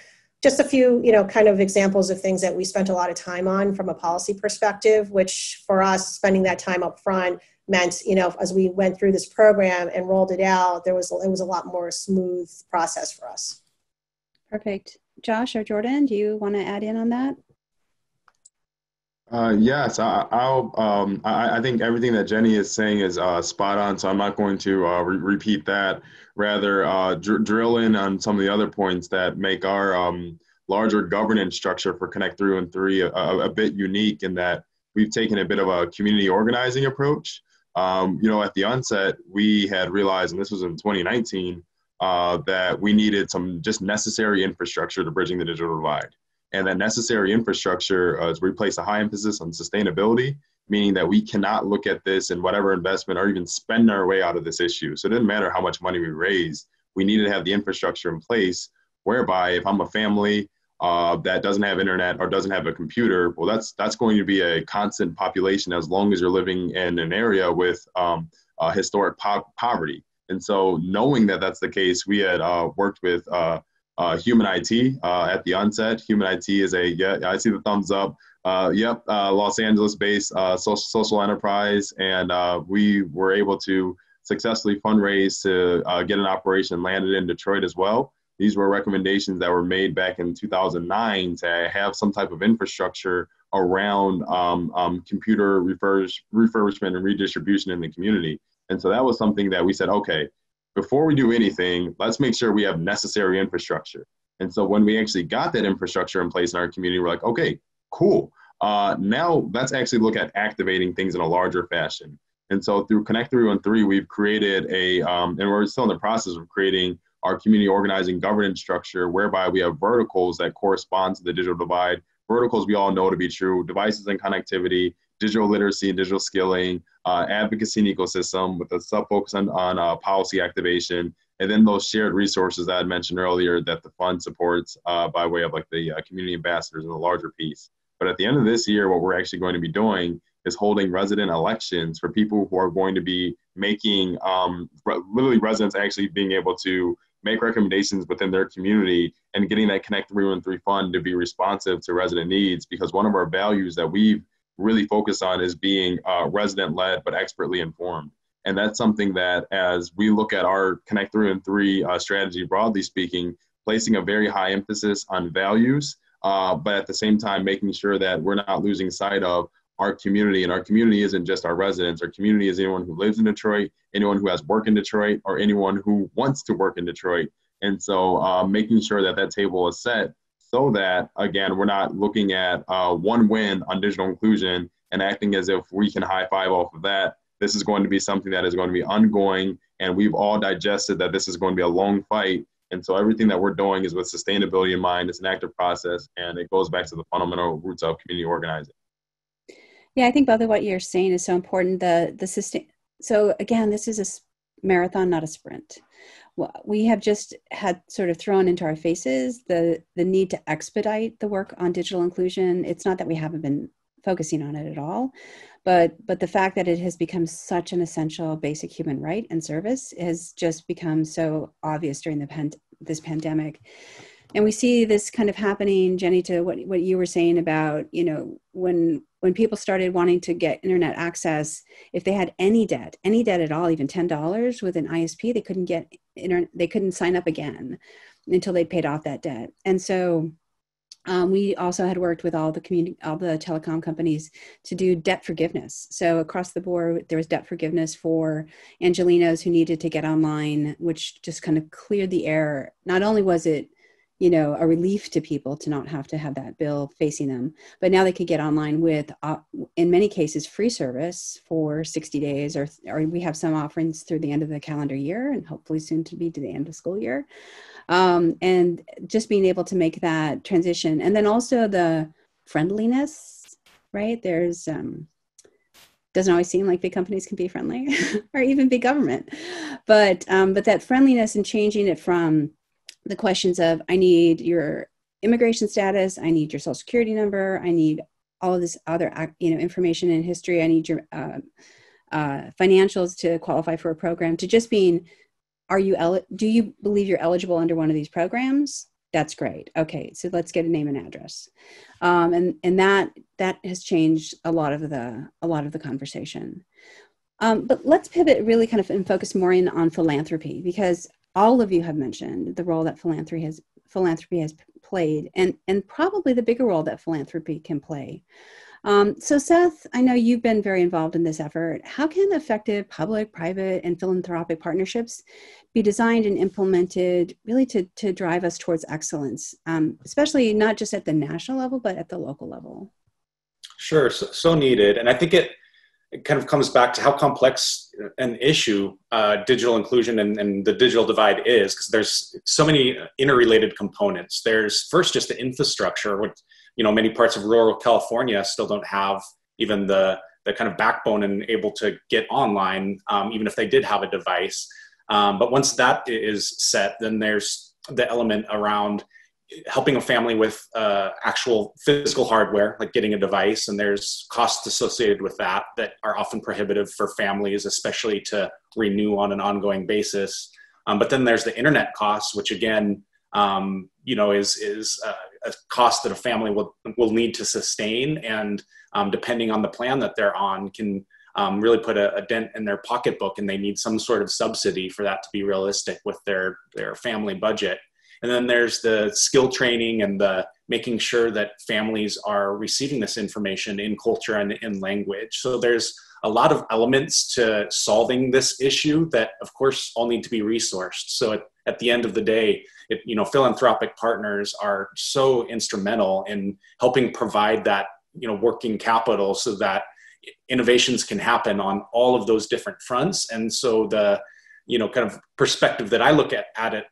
just a few, kind of examples of things that we spent a lot of time on from a policy perspective, which for us, spending that time up front meant, as we went through this program and rolled it out, it was a lot more smooth process for us. Perfect. Josh or Jordan, do you want to add in on that? Yes, I think everything that Jeannie is saying is spot on, so I'm not going to repeat that. Rather, drill in on some of the other points that make our larger governance structure for Connect 313 a bit unique, in that we've taken a bit of a community organizing approach. At the onset, we had realized, and this was in 2019, that we needed some just necessary infrastructure to bridging the digital divide. And that necessary infrastructure is we place a high emphasis on sustainability, meaning that we cannot look at this in whatever investment or even spend our way out of this issue. So it didn't matter how much money we raised, we needed to have the infrastructure in place whereby if I'm a family that doesn't have internet or doesn't have a computer, well, that's going to be a constant population as long as you're living in an area with historic poverty. And so knowing that that's the case, we had worked with Human IT at the onset. Human IT is I see the thumbs up. Los Angeles-based social enterprise, and we were able to successfully fundraise to get an operation landed in Detroit as well. These were recommendations that were made back in 2009 to have some type of infrastructure around computer refurbishment and redistribution in the community. And so that was something that we said, okay, before we do anything, let's make sure we have necessary infrastructure. And so when we actually got that infrastructure in place in our community, we're like, okay, cool. Now let's actually look at activating things in a larger fashion. And so through Connect 313, we've created and we're still in the process of creating our community organizing governance structure, whereby we have verticals that correspond to the digital divide, verticals we all know to be true, devices and connectivity, digital literacy and digital skilling, advocacy and ecosystem with a sub-focus on policy activation, and then those shared resources that I had mentioned earlier that the fund supports by way of like the community ambassadors and the larger piece. But at the end of this year, what we're actually going to be doing is holding resident elections for people who are going to be making, literally residents actually being able to make recommendations within their community and getting that Connect 313 fund to be responsive to resident needs, because one of our values that we've really focused on is being resident-led but expertly informed. And that's something that as we look at our Connect 313 strategy, broadly speaking, placing a very high emphasis on values, but at the same time, making sure that we're not losing sight of our community. And our community isn't just our residents. Our community is anyone who lives in Detroit, anyone who has work in Detroit, or anyone who wants to work in Detroit. And so making sure that that table is set so that, again, we're not looking at one win on digital inclusion and acting as if we can high five off of that. This is going to be something that is going to be ongoing, and we've all digested that this is going to be a long fight. And so everything that we're doing is with sustainability in mind. It's an active process, and it goes back to the fundamental roots of community organizing. Yeah, I think, Butler, what you're saying is so important. So again, this is a marathon, not a sprint. We have just had sort of thrown into our faces the need to expedite the work on digital inclusion. It's not that we haven't been focusing on it at all, but the fact that it has become such an essential basic human right and service has just become so obvious during the this pandemic. And we see this kind of happening, Jeannie, to what you were saying about, you know, when people started wanting to get internet access, if they had any debt at all, even $10 with an ISP, they couldn't get internet, they couldn't sign up again until they paid off that debt. And so we also had worked with all the telecom companies to do debt forgiveness. So across the board, there was debt forgiveness for Angelenos who needed to get online, which just kind of cleared the air. Not only was it, you know, a relief to people to not have to have that bill facing them, but now they could get online with, in many cases, free service for 60 days, or we have some offerings through the end of the calendar year and hopefully soon to be to the end of school year. And just being able to make that transition. And then also the friendliness, right? There's, doesn't always seem like big companies can be friendly or even big government, but that friendliness and changing it from the questions of, I need your immigration status, I need your social security number, I need all of this other, you know, information and history, I need your financials to qualify for a program, to just being, do you believe you're eligible under one of these programs? That's great. Okay, so let's get a name and address. And that has changed a lot of the conversation. But let's pivot really kind of and focus more in on philanthropy, because all of you have mentioned the role that philanthropy has played, and probably the bigger role that philanthropy can play. So Seth, I know you've been very involved in this effort. How can effective public, private, and philanthropic partnerships be designed and implemented really to drive us towards excellence, especially not just at the national level, but at the local level? Sure, so needed. And I think it kind of comes back to how complex an issue digital inclusion and the digital divide is, because there's so many interrelated components. There's first just the infrastructure, which, you know, many parts of rural California still don't have even the kind of backbone and able to get online, even if they did have a device. But once that is set, then there's the element around helping a family with actual physical hardware, like getting a device, and there's costs associated with that are often prohibitive for families, especially to renew on an ongoing basis. But then there's the internet costs, which again, you know, is a cost that a family will need to sustain, and depending on the plan that they're on, can really put a dent in their pocketbook, and they need some sort of subsidy for that to be realistic with their family budget. And then there's the skill training and the making sure that families are receiving this information in culture and in language. So there's a lot of elements to solving this issue that, of course, all need to be resourced. So at the end of the day, you know, philanthropic partners are so instrumental in helping provide that, you know, working capital so that innovations can happen on all of those different fronts. And so the, you know, kind of perspective that I look at it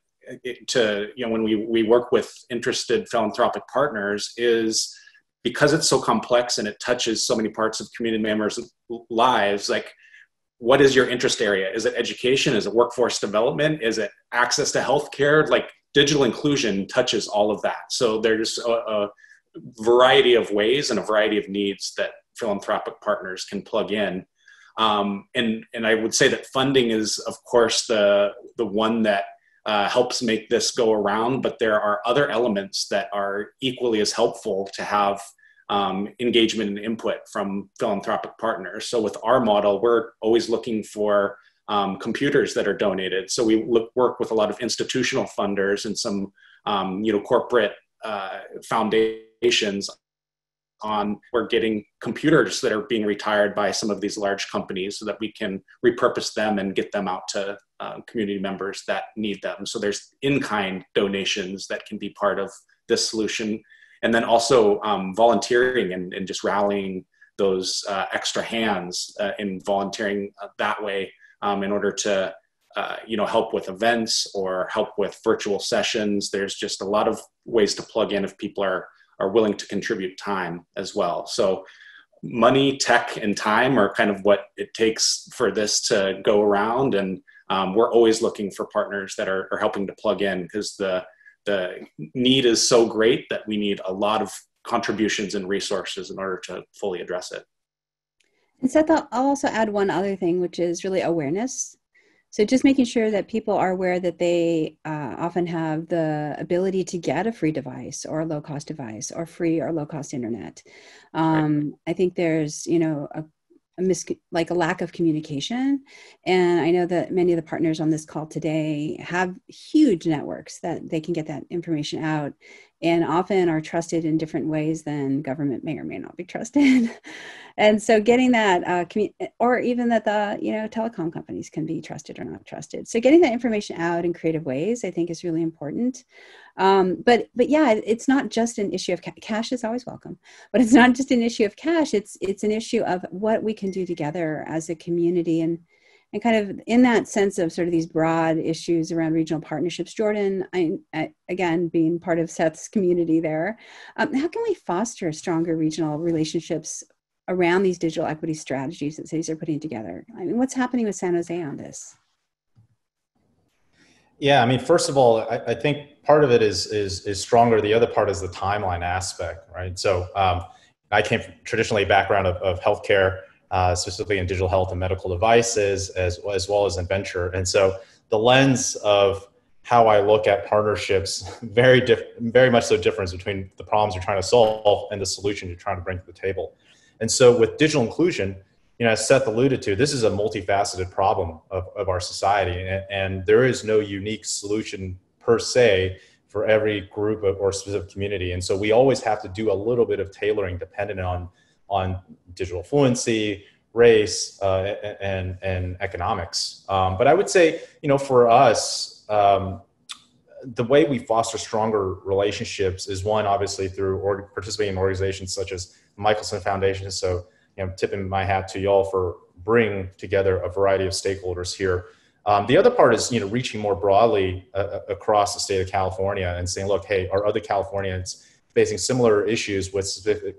when we work with interested philanthropic partners is because it's so complex and it touches so many parts of community members' lives, like, what is your interest area? Is it education? Is it workforce development? Is it access to healthcare? Like, digital inclusion touches all of that. So there's a variety of ways and a variety of needs that philanthropic partners can plug in. And I would say that funding is, of course, the one that helps make this go around, but there are other elements that are equally as helpful to have engagement and input from philanthropic partners. So with our model, we're always looking for computers that are donated. So we work with a lot of institutional funders and some corporate foundations on we're getting computers that are being retired by some of these large companies so that we can repurpose them and get them out to community members that need them. So there's in-kind donations that can be part of this solution. And then also volunteering and just rallying those extra hands in volunteering that way in order to help with events or help with virtual sessions. There's just a lot of ways to plug in if people are willing to contribute time as well. So money, tech, and time are kind of what it takes for this to go around. And we're always looking for partners that are helping to plug in, because the need is so great that we need a lot of contributions and resources in order to fully address it. And Seth, I'll also add one other thing, which is really awareness. So just making sure that people are aware that they often have the ability to get a free device or a low-cost device or free or low-cost internet. Right. I think there's, a lack of communication. And I know that many of the partners on this call today have huge networks that they can get that information out, and often are trusted in different ways than government may or may not be trusted. And so getting that, or even that the, telecom companies can be trusted or not trusted. So getting that information out in creative ways, I think, is really important. But yeah, it's not just an issue of cash is always welcome, but it's not just an issue of cash. It's an issue of what we can do together as a community, and kind of in that sense of sort of these broad issues around regional partnerships. Jordan, I again, being part of Seth's community there, how can we foster stronger regional relationships around these digital equity strategies that cities are putting together? I mean, what's happening with San Jose on this? Yeah, I mean, first of all, I think part of it is stronger. The other part is the timeline aspect, right? So I came from traditionally a background of healthcare, specifically in digital health and medical devices, as well as in venture. And so the lens of how I look at partnerships very much so difference between the problems you're trying to solve and the solution you're trying to bring to the table. And so with digital inclusion, as Seth alluded to, this is a multifaceted problem of our society. And there is no unique solution per se for every group or specific community. And so we always have to do a little bit of tailoring dependent on digital fluency, race, and economics. But I would say, for us, the way we foster stronger relationships is one, obviously, through participating in organizations such as Michelson Foundation. So, tipping my hat to y'all for bringing together a variety of stakeholders here. The other part is, reaching more broadly across the state of California and saying, look, hey, are other Californians facing similar issues with specific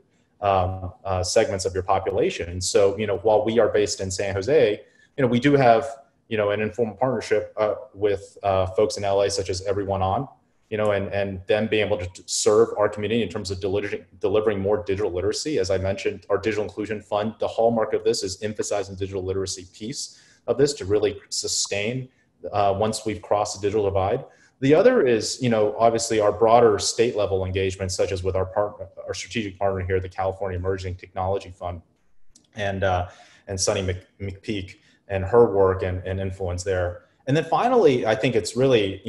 segments of your population? And so, while we are based in San Jose, we do have, an informal partnership with folks in LA, such as Everyone On, and them being able to serve our community in terms of delivering more digital literacy. As I mentioned, our digital inclusion fund, the hallmark of this is emphasizing the digital literacy piece of this to really sustain once we've crossed the digital divide. The other is, obviously our broader state level engagement, such as with our strategic partner here, the California Emerging Technology Fund, and Sunny McPeak and her work and influence there. And then finally, I think it's really,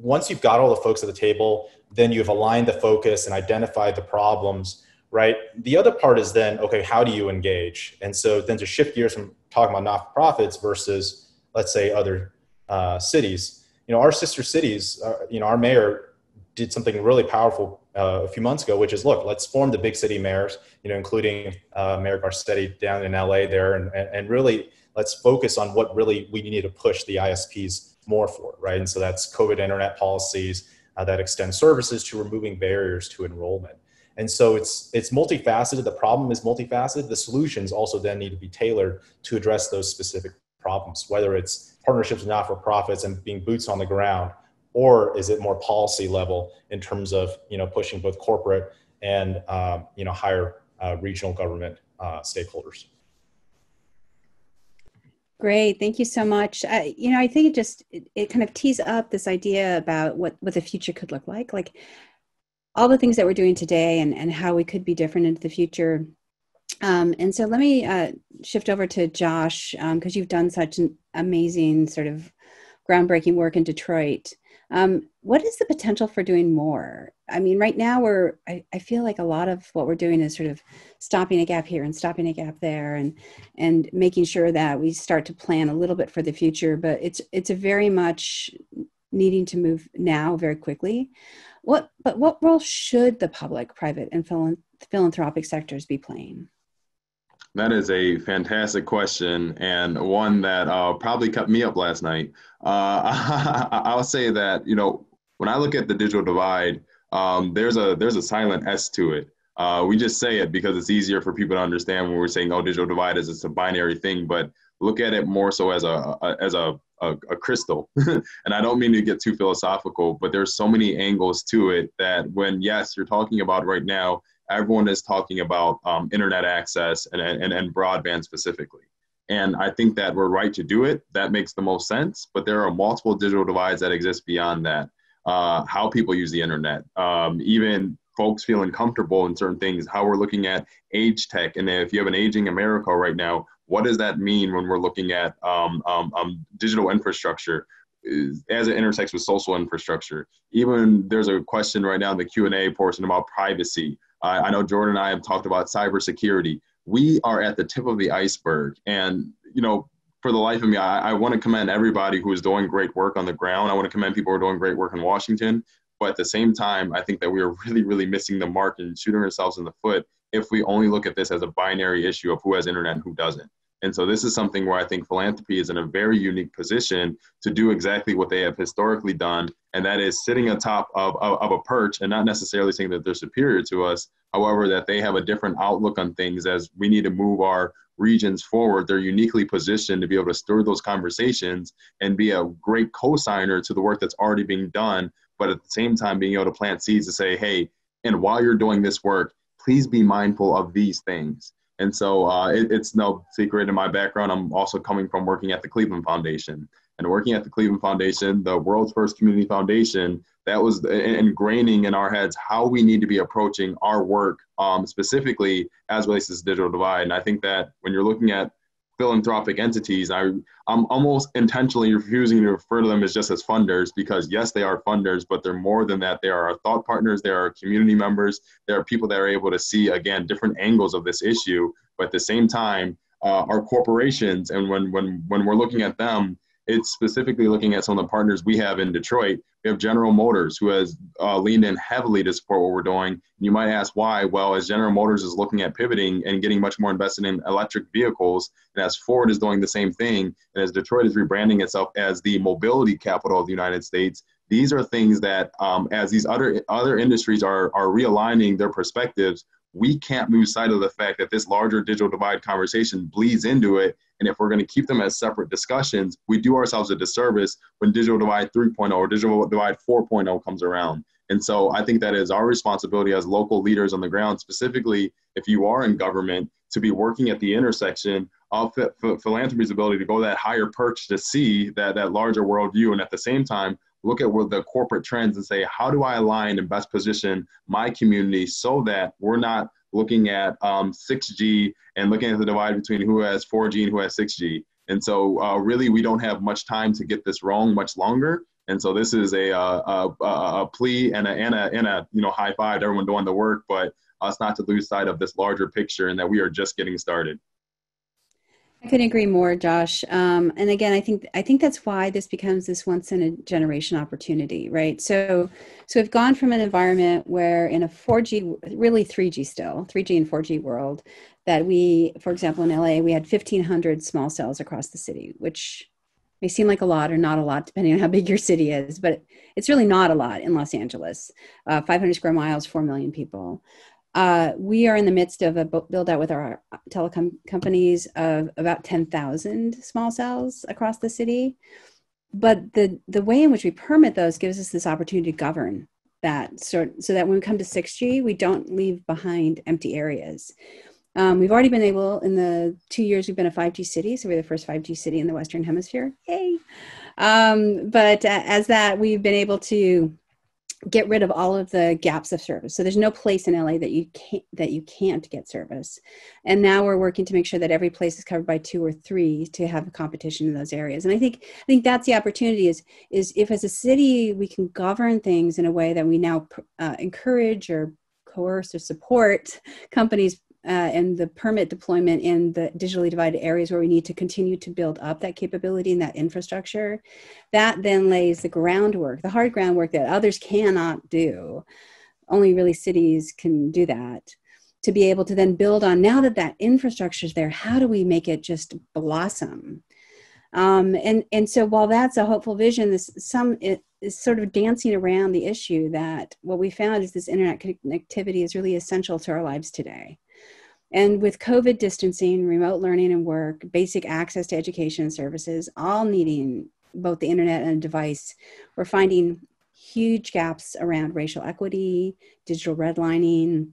once you've got all the folks at the table, then you've aligned the focus and identified the problems, right? The other part is then, okay, how do you engage? And so then to shift gears from talking about not-for-profits versus, let's say, other cities. Our sister cities, our mayor did something really powerful a few months ago, which is, look, let's form the big city mayors, including Mayor Garcetti down in LA there. And really, let's focus on what really we need to push the ISPs more for it, right? And so that's COVID internet policies that extend services to removing barriers to enrollment. And so it's multifaceted. The problem is multifaceted. The solutions also then need to be tailored to address those specific problems, whether it's partnerships with not-for-profits and being boots on the ground, or is it more policy level in terms of, you know, pushing both corporate and, you know, higher regional government stakeholders. Great. Thank you so much. You know, I think it kind of tees up this idea about what the future could look like. Like all the things that we're doing today and how we could be different into the future. And so let me shift over to Josh, because you've done such an amazing sort of groundbreaking work in Detroit. What is the potential for doing more? I mean, right now I feel like a lot of what we're doing is sort of stopping a gap here and stopping a gap there and making sure that we start to plan a little bit for the future, but it's a very much needing to move now very quickly. What role should the public, private, and philanthropic sectors be playing? That is a fantastic question, and one that probably cut me up last night. I'll say that, you know, when I look at the digital divide, there's a silent S to it. We just say it because it's easier for people to understand when we're saying, oh, digital divide is just a binary thing, but look at it more so as a crystal. And I don't mean to get too philosophical, but there's so many angles to it that when, yes, you're talking about right now, everyone is talking about internet access and broadband specifically. And I think that we're right to do it. That makes the most sense. But there are multiple digital divides that exist beyond that. How people use the internet, even folks feeling comfortable in certain things, how we're looking at age tech. And if you have an aging America right now, what does that mean when we're looking at digital infrastructure as it intersects with social infrastructure? Even there's a question right now in the Q&A portion about privacy. I know Jordan and I have talked about cybersecurity. We are at the tip of the iceberg. And, you know, for the life of me, I want to commend everybody who is doing great work on the ground. I want to commend people who are doing great work in Washington. But at the same time, I think that we are really, really missing the mark and shooting ourselves in the foot if we only look at this as a binary issue of who has internet and who doesn't. And so this is something where I think philanthropy is in a very unique position to do exactly what they have historically done, and that is sitting atop of a perch and not necessarily saying that they're superior to us, however, that they have a different outlook on things as we need to move our regions forward. They're uniquely positioned to be able to stir those conversations and be a great co-signer to the work that's already being done, but at the same time being able to plant seeds to say, hey, and while you're doing this work, please be mindful of these things. And so it's no secret in my background, I'm also coming from working at the Cleveland Foundation. And working at the Cleveland Foundation, the world's first community foundation, that was ingraining in our heads how we need to be approaching our work specifically as relates to this digital divide. And I think that when you're looking at philanthropic entities, I'm almost intentionally refusing to refer to them as just as funders, because yes, they are funders, but they're more than that. They are our thought partners, they are our community members, they are people that are able to see, again, different angles of this issue, but at the same time, our corporations, and when we're looking at them, it's specifically looking at some of the partners we have in Detroit. We have General Motors, who has leaned in heavily to support what we're doing. And you might ask why. Well, as General Motors is looking at pivoting and getting much more invested in electric vehicles, and as Ford is doing the same thing, and as Detroit is rebranding itself as the mobility capital of the United States, these are things that as these other industries are realigning their perspectives, we can't lose sight of the fact that this larger digital divide conversation bleeds into it. And if we're going to keep them as separate discussions, we do ourselves a disservice when digital divide 3.0 or digital divide 4.0 comes around. And so I think that is our responsibility as local leaders on the ground, specifically if you are in government, to be working at the intersection of philanthropy's ability to go that higher perch to see that larger worldview. And at the same time, look at what the corporate trends and say, how do I align and best position my community so that we're not looking at 6G and looking at the divide between who has 4G and who has 6G. And so really, we don't have much time to get this wrong much longer. And so this is a plea and a you know, high five to everyone doing the work, but us not to lose sight of this larger picture and that we are just getting started. I couldn't agree more, Josh. And again, I think that's why this becomes this once in a generation opportunity, right? So we've gone from an environment where in a 4G, really 3G still, 3G and 4G world, that we, for example, in LA, we had 1,500 small cells across the city, which may seem like a lot or not a lot, depending on how big your city is, but it's really not a lot in Los Angeles. 500 square miles, 4 million people. We are in the midst of a build out with our telecom companies of about 10,000 small cells across the city. But the way in which we permit those gives us this opportunity to govern that, so that when we come to 6G, we don't leave behind empty areas. We've already been able, in the 2 years we've been a 5G city, so we're the first 5G city in the Western Hemisphere, yay! We've been able to get rid of all of the gaps of service. So there's no place in LA that you can't get service. And now we're working to make sure that every place is covered by 2 or 3 to have a competition in those areas. And I think that's the opportunity is if as a city, we can govern things in a way that we now encourage or coerce or support companies and the permit deployment in the digitally divided areas where we need to continue to build up that capability and that infrastructure, that then lays the groundwork, the hard groundwork that others cannot do. Only really cities can do that. To be able to then build on, now that that infrastructure is there, how do we make it just blossom? And so while that's a hopeful vision, it is sort of dancing around the issue that what we found is this internet connectivity is really essential to our lives today. And with COVID distancing, remote learning and work, basic access to education and services, all needing both the internet and a device, we're finding huge gaps around racial equity, digital redlining,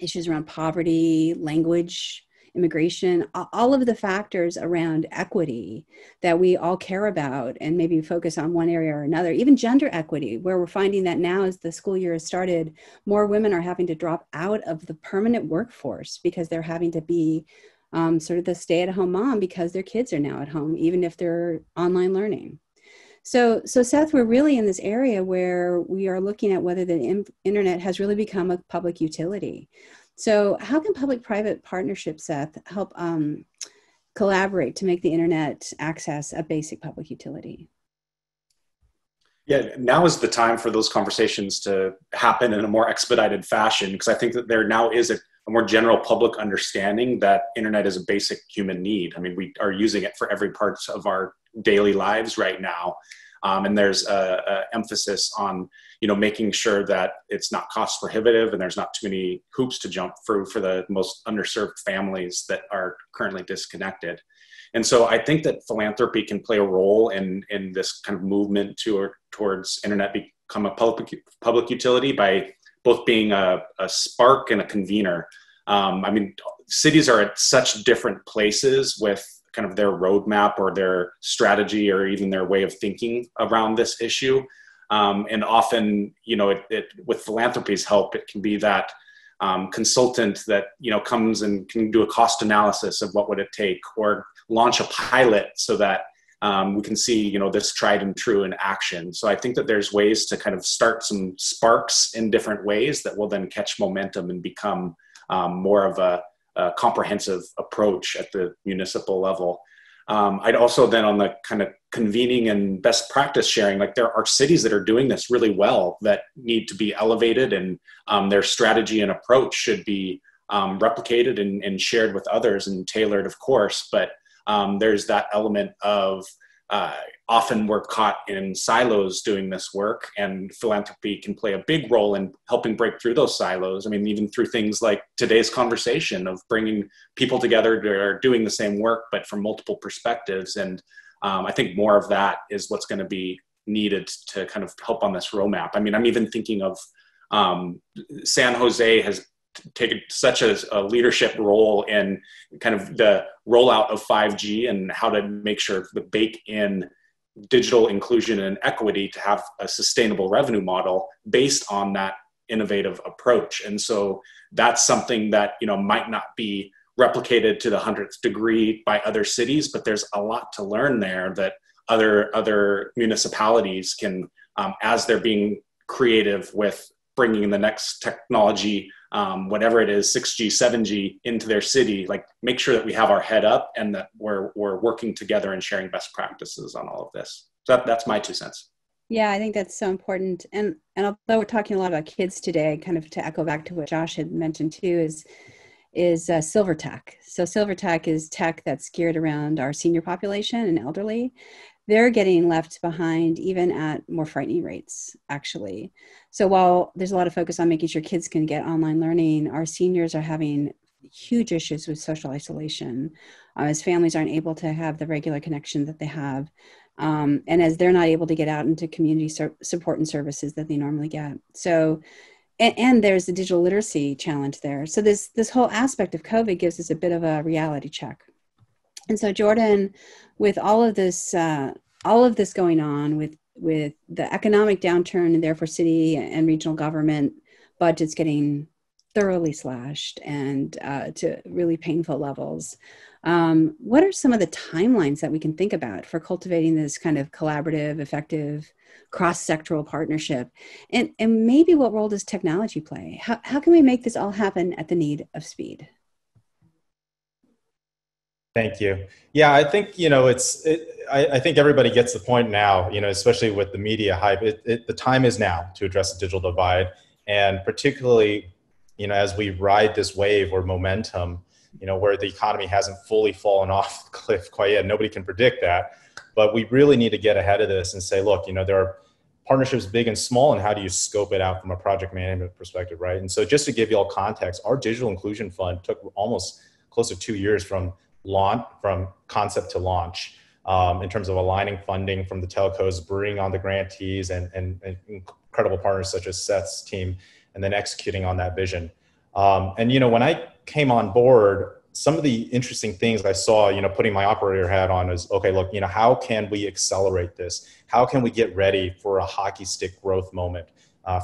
issues around poverty, language, immigration, all of the factors around equity that we all care about and maybe focus on one area or another, even gender equity, where we're finding that now as the school year has started, more women are having to drop out of the permanent workforce because they're having to be sort of the stay-at-home mom because their kids are now at home, even if they're online learning. So Seth, we're really in this area where we are looking at whether the internet has really become a public utility. So how can public-private partnerships, Seth, help collaborate to make the internet access a basic public utility? Yeah, now is the time for those conversations to happen in a more expedited fashion, because I think that there now is a more general public understanding that internet is a basic human need. I mean, we are using it for every part of our daily lives right now. And there's an emphasis on, making sure that it's not cost prohibitive and there's not too many hoops to jump through for the most underserved families that are currently disconnected. And so I think that philanthropy can play a role in this kind of movement towards internet become a public utility by both being a spark and a convener. Cities are at such different places with kind of their roadmap or their strategy or even their way of thinking around this issue. And often, with philanthropy's help, it can be that consultant that, comes and can do a cost analysis of what would it take or launch a pilot so that we can see, this tried and true in action. So I think that there's ways to kind of start some sparks in different ways that will then catch momentum and become more of a comprehensive approach at the municipal level. I'd also then on the kind of convening and best practice sharing, like there are cities that are doing this really well that need to be elevated and their strategy and approach should be replicated and shared with others and tailored, of course, but there's that element of often we're caught in silos doing this work, and philanthropy can play a big role in helping break through those silos. I mean, even through things like today's conversation of bringing people together that are doing the same work, but from multiple perspectives. And I think more of that is what's going to be needed to kind of help on this roadmap. I mean, I'm even thinking of San Jose has taken such a leadership role in kind of the rollout of 5G and how to make sure the bake in digital inclusion and equity to have a sustainable revenue model based on that innovative approach. And so that's something that, might not be replicated to the 100th degree by other cities, but there's a lot to learn there that other municipalities can, as they're being creative with bringing in the next technology, whatever it is, 6G, 7G into their city, like make sure that we have our head up and that we're working together and sharing best practices on all of this. So that's my 2 cents. Yeah, I think that's so important. And although we're talking a lot about kids today, kind of to echo back to what Josh had mentioned too, is silver tech. So silver tech is tech that's geared around our senior population and elderly. they're getting left behind even at more frightening rates, actually. So while there's a lot of focus on making sure kids can get online learning, our seniors are having huge issues with social isolation, as families aren't able to have the regular connection that they have, and as they're not able to get out into community support and services that they normally get. So, and there's the digital literacy challenge there. So this whole aspect of COVID gives us a bit of a reality check. And so Jordan, with all of this going on, with the economic downturn and therefore city and regional government budgets getting thoroughly slashed and to really painful levels, what are some of the timelines that we can think about for cultivating this kind of collaborative, effective, cross-sectoral partnership? And maybe what role does technology play? How can we make this all happen at the need of speed? Thank you. Yeah, I think, I think everybody gets the point now, especially with the media hype, the time is now to address the digital divide. And particularly, as we ride this wave or momentum, where the economy hasn't fully fallen off the cliff quite yet, nobody can predict that. But we really need to get ahead of this and say, look, there are partnerships big and small, and how do you scope it out from a project management perspective, right? And so just to give you all context, our Digital Inclusion Fund took almost close to 2 years from concept to launch, in terms of aligning funding from the telcos, bringing on the grantees and incredible partners such as Seth's team, and then executing on that vision. When I came on board, some of the interesting things I saw, putting my operator hat on is, okay, look, how can we accelerate this? How can we get ready for a hockey stick growth moment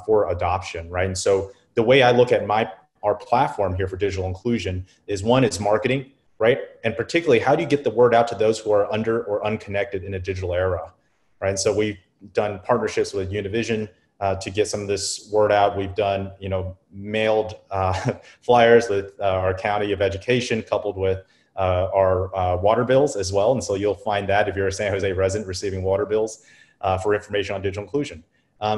for adoption, right? And so the way I look at our platform here for digital inclusion is, one is marketing, right? And particularly, how do you get the word out to those who are under or unconnected in a digital era, right? And so we've done partnerships with Univision to get some of this word out. We've done, mailed flyers with our County of Education, coupled with our water bills as well. And so you'll find that if you're a San Jose resident receiving water bills for information on digital inclusion.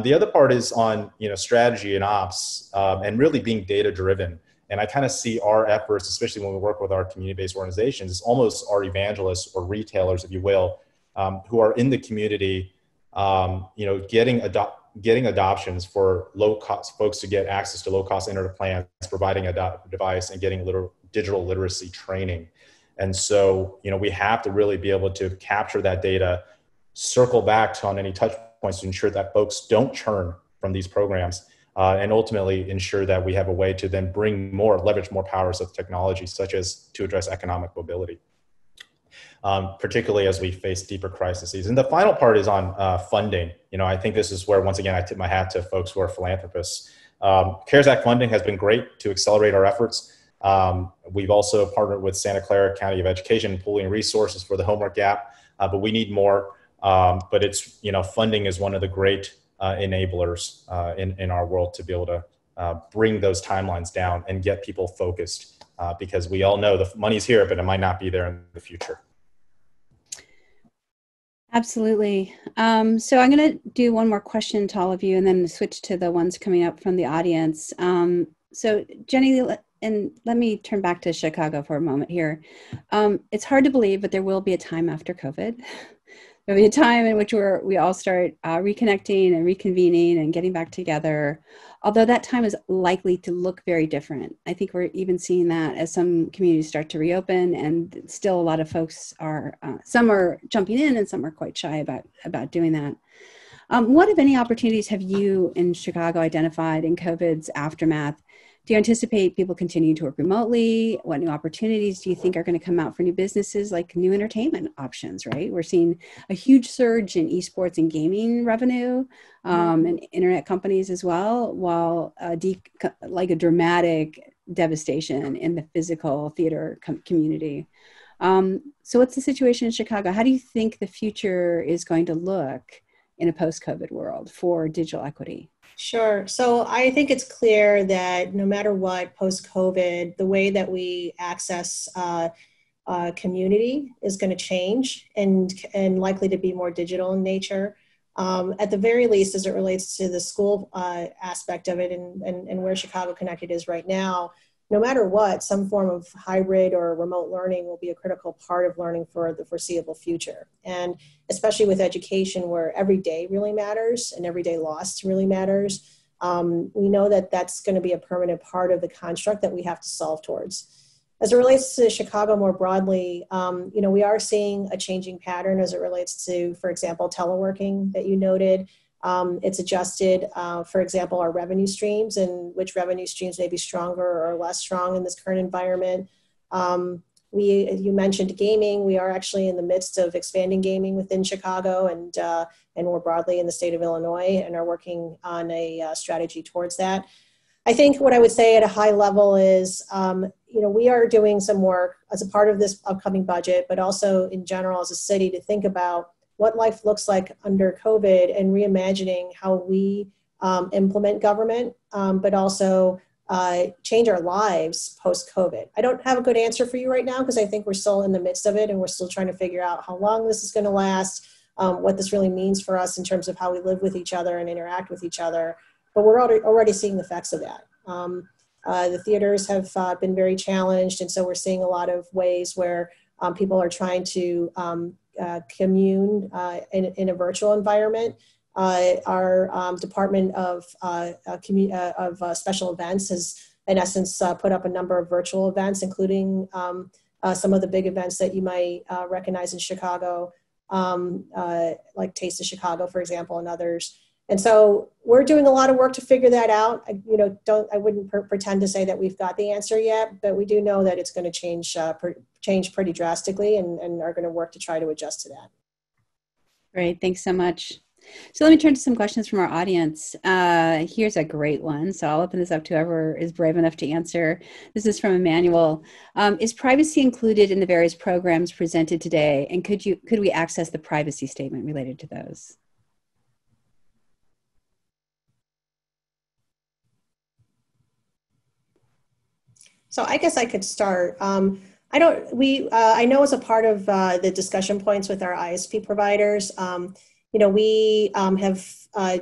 The other part is on, strategy and ops, and really being data-driven. And I kind of see our efforts, especially when we work with our community-based organizations, as almost our evangelists or retailers, if you will, who are in the community, getting adoptions for low-cost folks to get access to low-cost internet plans, providing a device, and getting digital literacy training. And so, we have to really be able to capture that data, circle back on any touch points to ensure that folks don't churn from these programs. And ultimately ensure that we have a way to then leverage more powers of technology, such as to address economic mobility, particularly as we face deeper crises. And the final part is on funding. I think this is where, once again, I tip my hat to folks who are philanthropists. CARES Act funding has been great to accelerate our efforts. We've also partnered with Santa Clara County of Education, pooling resources for the homework gap, but we need more. But it's, funding is one of the great enablers in our world to be able to bring those timelines down and get people focused, because we all know the money's here, but it might not be there in the future. Absolutely. So I'm going to do one more question to all of you and then switch to the ones coming up from the audience. So Jeannie, and let me turn back to Chicago for a moment here. It's hard to believe, but there will be a time after COVID. There'll be a time in which we all start reconnecting and reconvening and getting back together, although that time is likely to look very different. I think we're even seeing that as some communities start to reopen, and still a lot of folks are, some are jumping in and some are quite shy about doing that. What, if any, opportunities have you in Chicago identified in COVID's aftermath? Do you anticipate people continuing to work remotely? What new opportunities do you think are going to come out for new businesses, like new entertainment options, right? We're seeing a huge surge in esports and gaming revenue, and internet companies as well, while a dramatic devastation in the physical theater community. So what's the situation in Chicago? How do you think the future is going to look in a post-COVID world for digital equity? Sure. So I think it's clear that no matter what, post-COVID, the way that we access community is going to change and likely to be more digital in nature. At the very least, as it relates to the school aspect of it and where Chicago Connected is right now, no matter what, some form of hybrid or remote learning will be a critical part of learning for the foreseeable future. And especially with education, where every day really matters and every day lost really matters, we know that that's going to be a permanent part of the construct that we have to solve towards. As it relates to Chicago more broadly, you know, we are seeing a changing pattern as it relates to, for example, teleworking that you noted. It's adjusted, for example, our revenue streams and which revenue streams may be stronger or less strong in this current environment. You mentioned gaming. We are actually in the midst of expanding gaming within Chicago and more broadly in the state of Illinois, and are working on a strategy towards that. I think what I would say at a high level is, you know, we are doing some work as a part of this upcoming budget, but also in general as a city, to think about what life looks like under COVID and reimagining how we implement government, but also change our lives post-COVID. I don't have a good answer for you right now because I think we're still in the midst of it and we're still trying to figure out how long this is going to last, what this really means for us in terms of how we live with each other and interact with each other. But we're already seeing the effects of that. The theaters have been very challenged, and so we're seeing a lot of ways where people are trying to commune in a virtual environment. Our Department of Special Events has, in essence, put up a number of virtual events, including some of the big events that you might recognize in Chicago, like Taste of Chicago, for example, and others. And so we're doing a lot of work to figure that out. I wouldn't pretend to say that we've got the answer yet, but we do know that it's going to change, change pretty drastically, and are going to work to try to adjust to that. Great, thanks so much. So let me turn to some questions from our audience. Here's a great one. So I'll open this up to whoever is brave enough to answer. This is from Emmanuel. Is privacy included in the various programs presented today? And could we access the privacy statement related to those? So I guess I could start. I know as a part of the discussion points with our ISP providers, you know, we have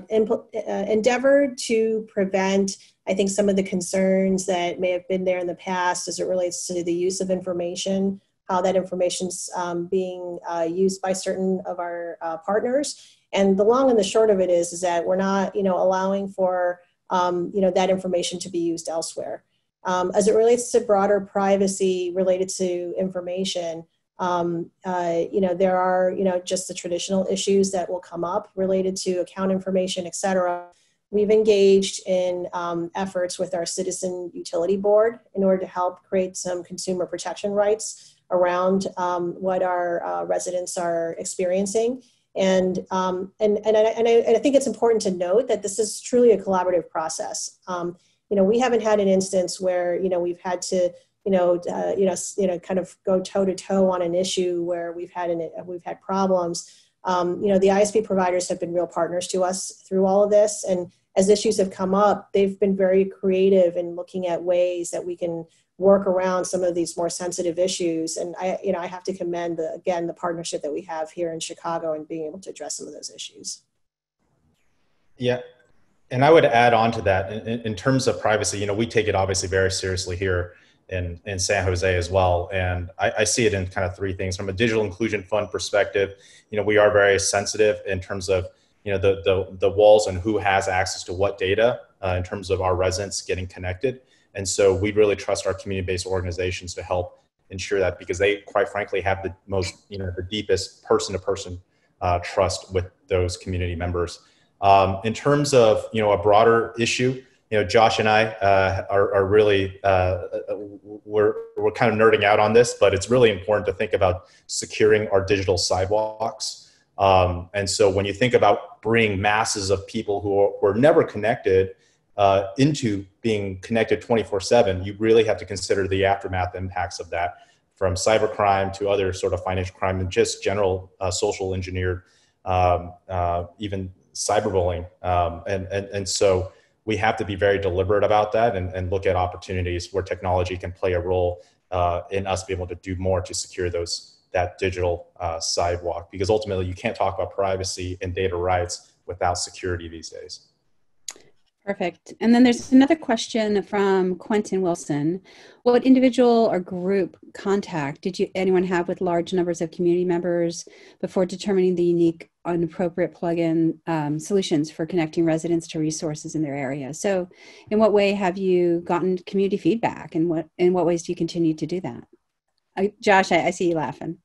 endeavored to prevent, I think, some of the concerns that may have been there in the past as it relates to the use of information, how that information's being used by certain of our partners. And the long and the short of it is that we're not, you know, allowing for, you know, that information to be used elsewhere. As it relates to broader privacy related to information, you know, there are, you know, just the traditional issues that will come up related to account information, et cetera. We've engaged in efforts with our Citizen Utility Board in order to help create some consumer protection rights around what our residents are experiencing. And I think it's important to note that this is truly a collaborative process. You know, we haven't had an instance where, you know, we've had to, kind of go toe to toe on an issue where we've had problems. You know, the ISP providers have been real partners to us through all of this. And as issues have come up, they've been very creative in looking at ways that we can work around some of these more sensitive issues. And I have to commend the partnership that we have here in Chicago and being able to address some of those issues. Yeah. And I would add on to that in terms of privacy, you know, we take it obviously very seriously here in San Jose as well. And I see it in kind of three things. From a digital inclusion fund perspective, you know, we are very sensitive in terms of, you know, the walls and who has access to what data in terms of our residents getting connected. And so we really trust our community-based organizations to help ensure that, because they quite frankly have the most, you know, the deepest person-to-person trust with those community members. In terms of, you know, a broader issue, you know, Josh and I are really, we're kind of nerding out on this, but it's really important to think about securing our digital sidewalks. And so when you think about bringing masses of people who were never connected into being connected 24/7, you really have to consider the aftermath impacts of that, from cybercrime to other sort of financial crime and just general social engineered, even cyberbullying. And so we have to be very deliberate about that and look at opportunities where technology can play a role in us being able to do more to secure that digital sidewalk, because ultimately you can't talk about privacy and data rights without security these days. Perfect. And then there's another question from Quentin Wilson. What individual or group contact did anyone have with large numbers of community members before determining the unique and appropriate plug-in solutions for connecting residents to resources in their area? So in what way have you gotten community feedback, and in what ways do you continue to do that? Josh, I see you laughing.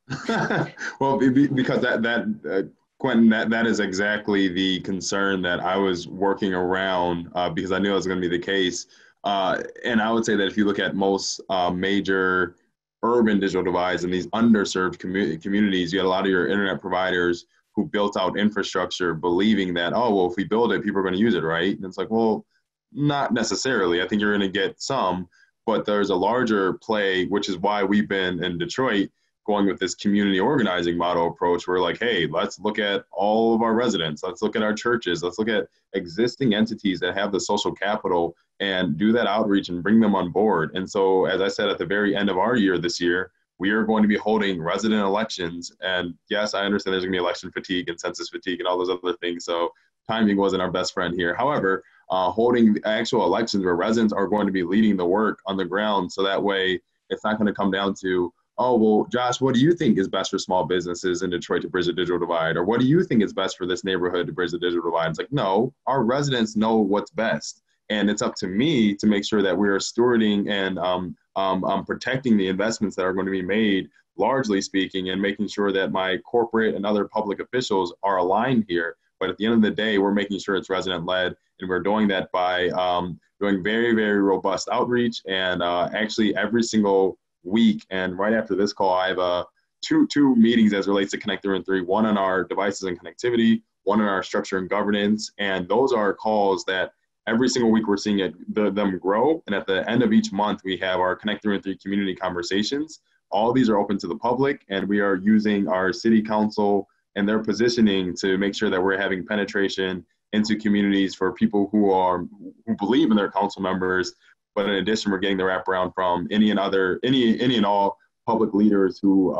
Well, because Quentin, that is exactly the concern that I was working around because I knew it was going to be the case. And I would say that if you look at most major urban digital divides in these underserved communities, you had a lot of your internet providers who built out infrastructure believing that, oh, well, if we build it, people are going to use it, right? And it's like, well, not necessarily. I think you're going to get some, but there's a larger play, which is why we've been in Detroit going with this community organizing model approach. We're like, hey, let's look at all of our residents. Let's look at our churches. Let's look at existing entities that have the social capital and do that outreach and bring them on board. And so, as I said, at the very end of our year this year, we are going to be holding resident elections. And yes, I understand there's gonna be election fatigue and census fatigue and all those other things. So timing wasn't our best friend here. However, holding actual elections where residents are going to be leading the work on the ground. So that way it's not gonna come down to, oh, well, Josh, what do you think is best for small businesses in Detroit to bridge the digital divide? Or what do you think is best for this neighborhood to bridge the digital divide? It's like, no, our residents know what's best. And it's up to me to make sure that we are stewarding and protecting the investments that are going to be made, largely speaking, and making sure that my corporate and other public officials are aligned here. But at the end of the day, we're making sure it's resident-led, and we're doing that by doing very, very robust outreach. And actually every single week, and right after this call, I have two meetings as it relates to Connect 313, one on our devices and connectivity, one on our structure and governance, and those are calls that every single week we're seeing them grow, and at the end of each month, we have our Connect 313 community conversations. All these are open to the public, and we are using our city council and their positioning to make sure that we're having penetration into communities for people who believe in their council members. But in addition, we're getting the wraparound from any and all public leaders who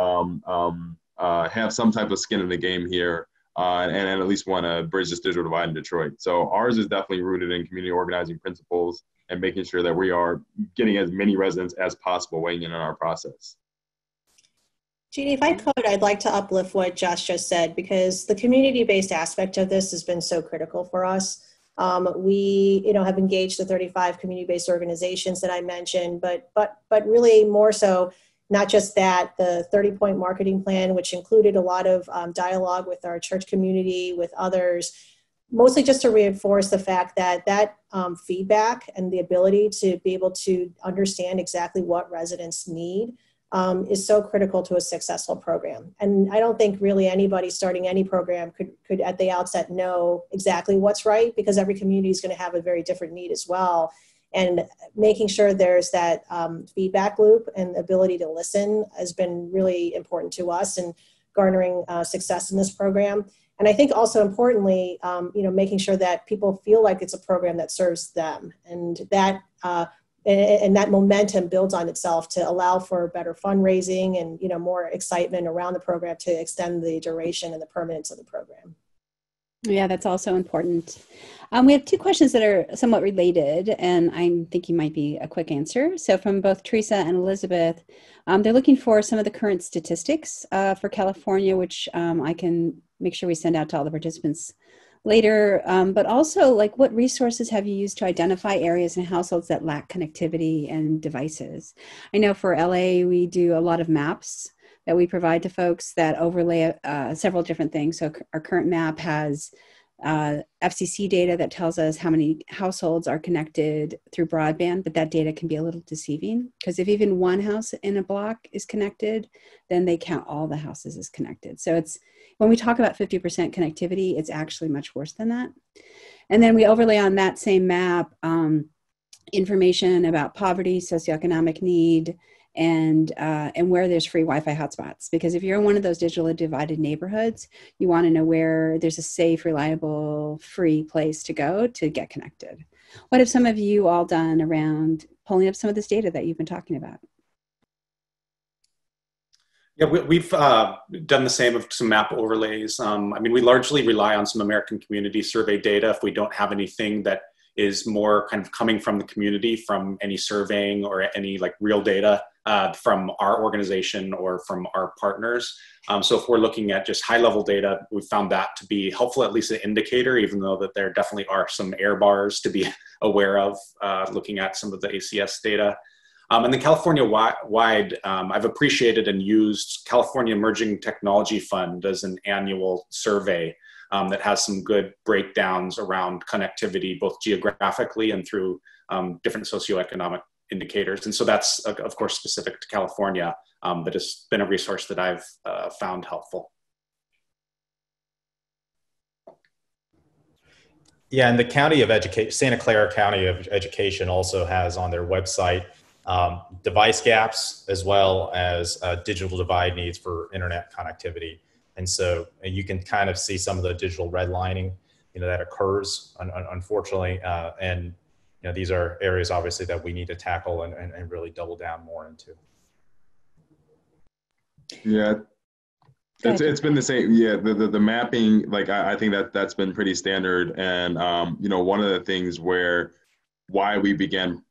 have some type of skin in the game here and at least want to bridge this digital divide in Detroit. So ours is definitely rooted in community organizing principles and making sure that we are getting as many residents as possible weighing in on our process. Jeannie, if I could, I'd like to uplift what Josh just said, because the community-based aspect of this has been so critical for us. We, have engaged the 35 community-based organizations that I mentioned, but really more so, not just that, the 30-point marketing plan, which included a lot of dialogue with our church community, with others, mostly just to reinforce the fact that feedback and the ability to be able to understand exactly what residents need is so critical to a successful program. And I don't think really anybody starting any program could at the outset know exactly what's right, because every community is going to have a very different need as well. And making sure there's that feedback loop and the ability to listen has been really important to us in garnering success in this program. And I think also importantly, making sure that people feel like it's a program that serves them, and that that momentum builds on itself to allow for better fundraising and more excitement around the program to extend the duration and the permanence of the program. Yeah, that's also important. We have two questions that are somewhat related, and I'm thinking might be a quick answer. So from both Teresa and Elizabeth, they're looking for some of the current statistics for California, which I can make sure we send out to all the participants later, but also, like, what resources have you used to identify areas and households that lack connectivity and devices? I know for LA, we do a lot of maps that we provide to folks that overlay several different things. So our current map has FCC data that tells us how many households are connected through broadband, but that data can be a little deceiving, because if even one house in a block is connected, then they count all the houses as connected. So it's, when we talk about 50% connectivity, it's actually much worse than that. And then we overlay on that same map information about poverty, socioeconomic need, and where there's free Wi-Fi hotspots. Because if you're in one of those digitally divided neighborhoods, you want to know where there's a safe, reliable, free place to go to get connected. What have some of you all done around pulling up some of this data that you've been talking about? Yeah, we've done the same of some map overlays. I mean, we largely rely on some American Community Survey data if we don't have anything that is more kind of coming from the community, from any surveying or any like real data from our organization or from our partners. So if we're looking at just high level data, we found that to be helpful, at least an indicator, even though that there definitely are some error bars to be aware of looking at some of the ACS data. And then California-wide, I've appreciated and used California Emerging Technology Fund as an annual survey that has some good breakdowns around connectivity, both geographically and through different socioeconomic indicators. And so that's, of course, specific to California, but it's been a resource that I've found helpful. Yeah, and the County of Education, Santa Clara County of Education, also has on their website device gaps, as well as digital divide needs for internet connectivity. And so you can kind of see some of the digital redlining, you know, that occurs, unfortunately. And, you know, these are areas obviously that we need to tackle and really double down more into. Yeah, it's been the same. Yeah, the mapping, like, I think that that's been pretty standard. And, you know, one of the things why we began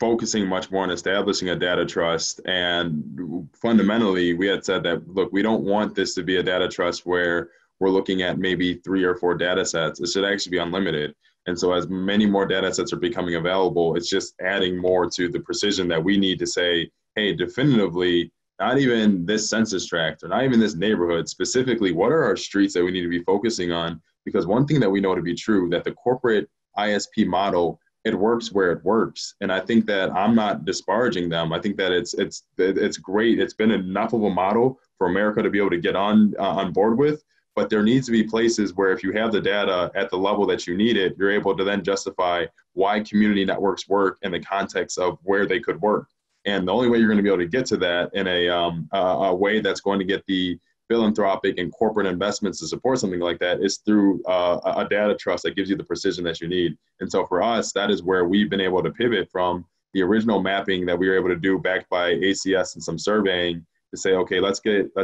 focusing much more on establishing a data trust. And fundamentally, we had said that, look, we don't want this to be a data trust where we're looking at maybe 3 or 4 data sets. It should actually be unlimited. And so as many more data sets are becoming available, it's just adding more to the precision that we need to say, hey, definitively, not even this census tract or not even this neighborhood specifically, what are our streets that we need to be focusing on? Because one thing that we know to be true, that the corporate ISP model, it works where it works. And I think that I'm not disparaging them. I think that it's great. It's been enough of a model for America to be able to get on board with, but there needs to be places where if you have the data at the level that you need it, you're able to then justify why community networks work in the context of where they could work. And the only way you're going to be able to get to that in a way that's going to get the philanthropic and corporate investments to support something like that is through a data trust that gives you the precision that you need. And so for us, that is where we've been able to pivot from the original mapping that we were able to do backed by ACS and some surveying to say, okay, let's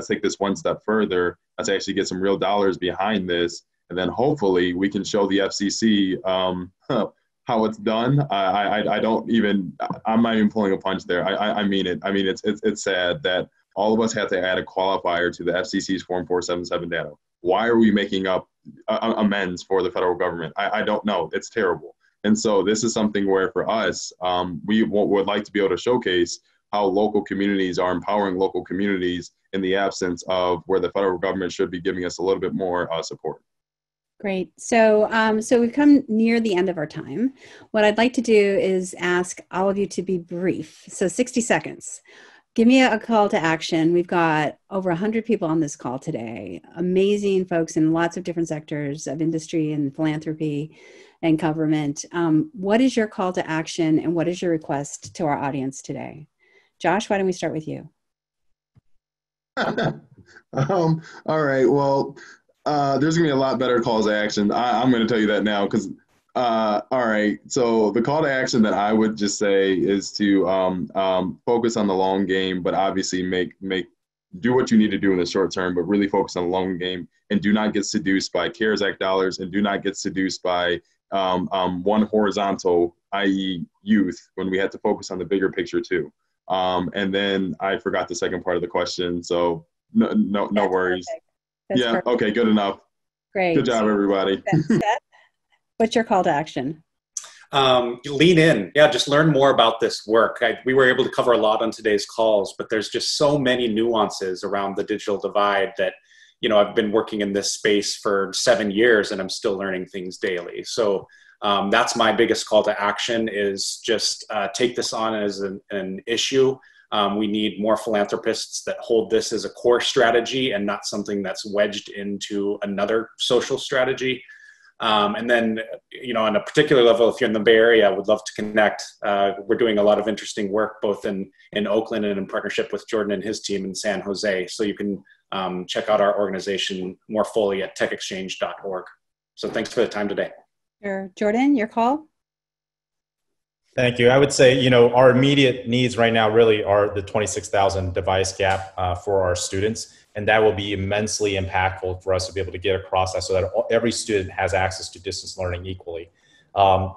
take this one step further. Let's actually get some real dollars behind this. And then hopefully we can show the FCC how it's done. I'm not even pulling a punch there. I mean it. I mean, it's sad that all of us have to add a qualifier to the FCC's Form 477 data. Why are we making up amends for the federal government? I don't know. It's terrible. And so this is something where for us, we would like to be able to showcase how local communities are empowering local communities in the absence of where the federal government should be giving us a little bit more support. Great. So we've come near the end of our time. What I'd like to do is ask all of you to be brief. So 60 seconds. Give me a call to action. We've got over 100 people on this call today, amazing folks in lots of different sectors of industry and philanthropy and government. What is your call to action and what is your request to our audience today? Josh, why don't we start with you? All right. Well, there's going to be a lot better calls to action. I'm going to tell you that now because all right. So the call to action that I would just say is to focus on the long game, but obviously do what you need to do in the short term, but really focus on the long game and do not get seduced by CARES Act dollars and do not get seduced by one horizontal, i.e. youth, when we had to focus on the bigger picture too. And then I forgot the second part of the question. So no worries. Yeah. Perfect. Okay. Good enough. Great. Good job, everybody. What's your call to action? Lean in. Yeah, just learn more about this work. We were able to cover a lot on today's calls, but there's just so many nuances around the digital divide that, you know, I've been working in this space for 7 years and I'm still learning things daily. So that's my biggest call to action is just take this on as an issue. We need more philanthropists that hold this as a core strategy and not something that's wedged into another social strategy. And then, you know, on a particular level, if you're in the Bay Area, I would love to connect. We're doing a lot of interesting work, both in Oakland and in partnership with Jordan and his team in San Jose. So you can check out our organization more fully at techexchange.org. So thanks for the time today. Sure. Jordan, your call? Thank you. I would say, you know, our immediate needs right now really are the 26,000 device gap for our students. And that will be immensely impactful for us to be able to get across that so that every student has access to distance learning equally.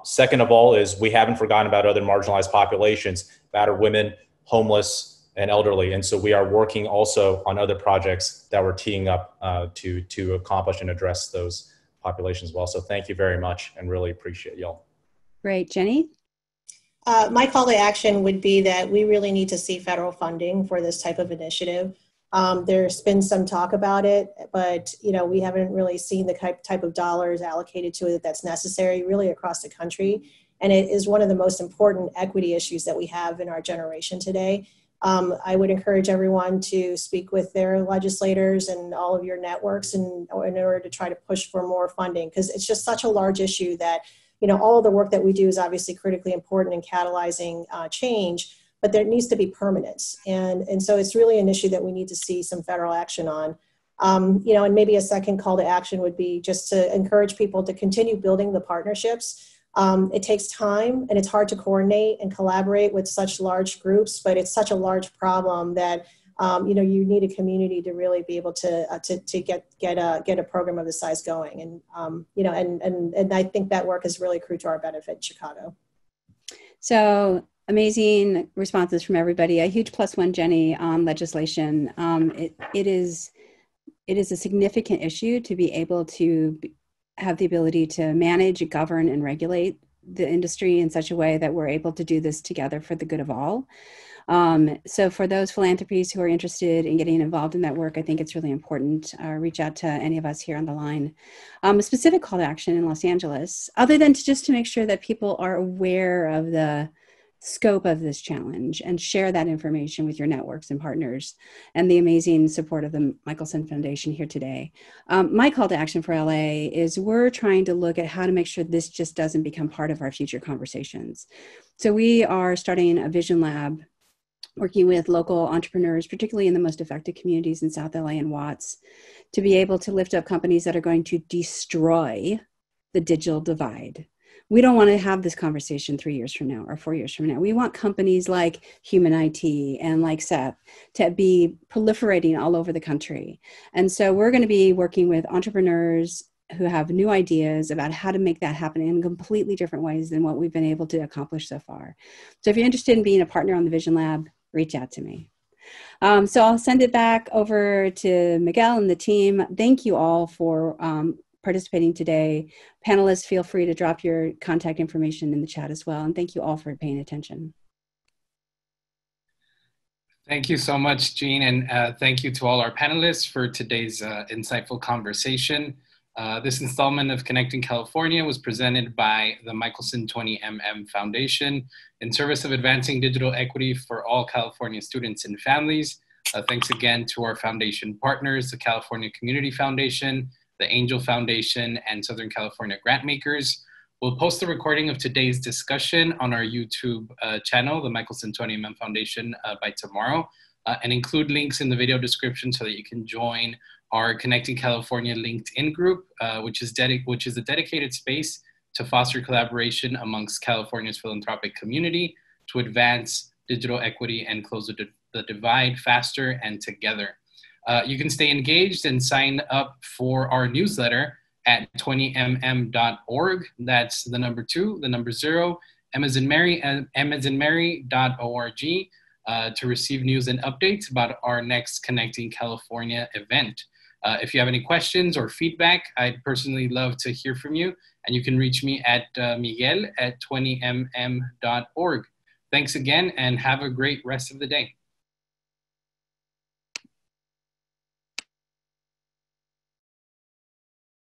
Second of all is we haven't forgotten about other marginalized populations that are women, homeless, and elderly. And so we are working also on other projects that we're teeing up to accomplish and address those populations as well. So thank you very much and really appreciate y'all. Great. Jeannie? My call to action would be that we really need to see federal funding for this type of initiative. There's been some talk about it, but you know, we haven't really seen the type of dollars allocated to it that's necessary really across the country. And it is one of the most important equity issues that we have in our generation today. I would encourage everyone to speak with their legislators and all of your networks in order to try to push for more funding, because it's just such a large issue that, you know, all of the work that we do is obviously critically important in catalyzing change, but there needs to be permanence. And so it's really an issue that we need to see some federal action on. You know, and maybe a second call to action would be just to encourage people to continue building the partnerships. It takes time and it's hard to coordinate and collaborate with such large groups, but it's such a large problem that, you know, you need a community to really be able to get a program of this size going. And, you know, and I think that work is really accrued to our benefit in Chicago. So, amazing responses from everybody. A huge +1, Jeannie, on legislation. It is a significant issue to be able to have the ability to manage, govern, and regulate the industry in such a way that we're able to do this together for the good of all. So for those philanthropies who are interested in getting involved in that work, I think it's really important. Reach out to any of us here on the line. A specific call to action in Los Angeles, other than just to make sure that people are aware of the scope of this challenge and share that information with your networks and partners and the amazing support of the Michelson Foundation here today. My call to action for LA is we're trying to look at how to make sure this just doesn't become part of our future conversations. So we are starting a vision lab working with local entrepreneurs, particularly in the most affected communities in South LA and Watts, to be able to lift up companies that are going to destroy the digital divide. We don't want to have this conversation 3 years from now or 4 years from now. We want companies like Human IT and like Seth to be proliferating all over the country. And so we're going to be working with entrepreneurs who have new ideas about how to make that happen in completely different ways than what we've been able to accomplish so far. So if you're interested in being a partner on the Vision Lab, reach out to me. So I'll send it back over to Miguel and the team. Thank you all for participating today. Panelists, feel free to drop your contact information in the chat as well. And thank you all for paying attention. Thank you so much, Jeanne, and thank you to all our panelists for today's insightful conversation. This installment of Connecting California was presented by the Michelson 20mm Foundation in service of advancing digital equity for all California students and families. Thanks again to our foundation partners, the California Community Foundation, the Angel Foundation, and Southern California Grantmakers. We'll post the recording of today's discussion on our YouTube channel, the Michelson 20mm Foundation, by tomorrow, and include links in the video description so that you can join our Connecting California LinkedIn group, which is a dedicated space to foster collaboration amongst California's philanthropic community to advance digital equity and close the divide faster and together. You can stay engaged and sign up for our newsletter at 20mm.org. That's the number 2, the number 0, M as in Mary, msandmary.org to receive news and updates about our next Connecting California event. If you have any questions or feedback, I'd personally love to hear from you, and you can reach me at miguel@20mm.org. Thanks again, and have a great rest of the day.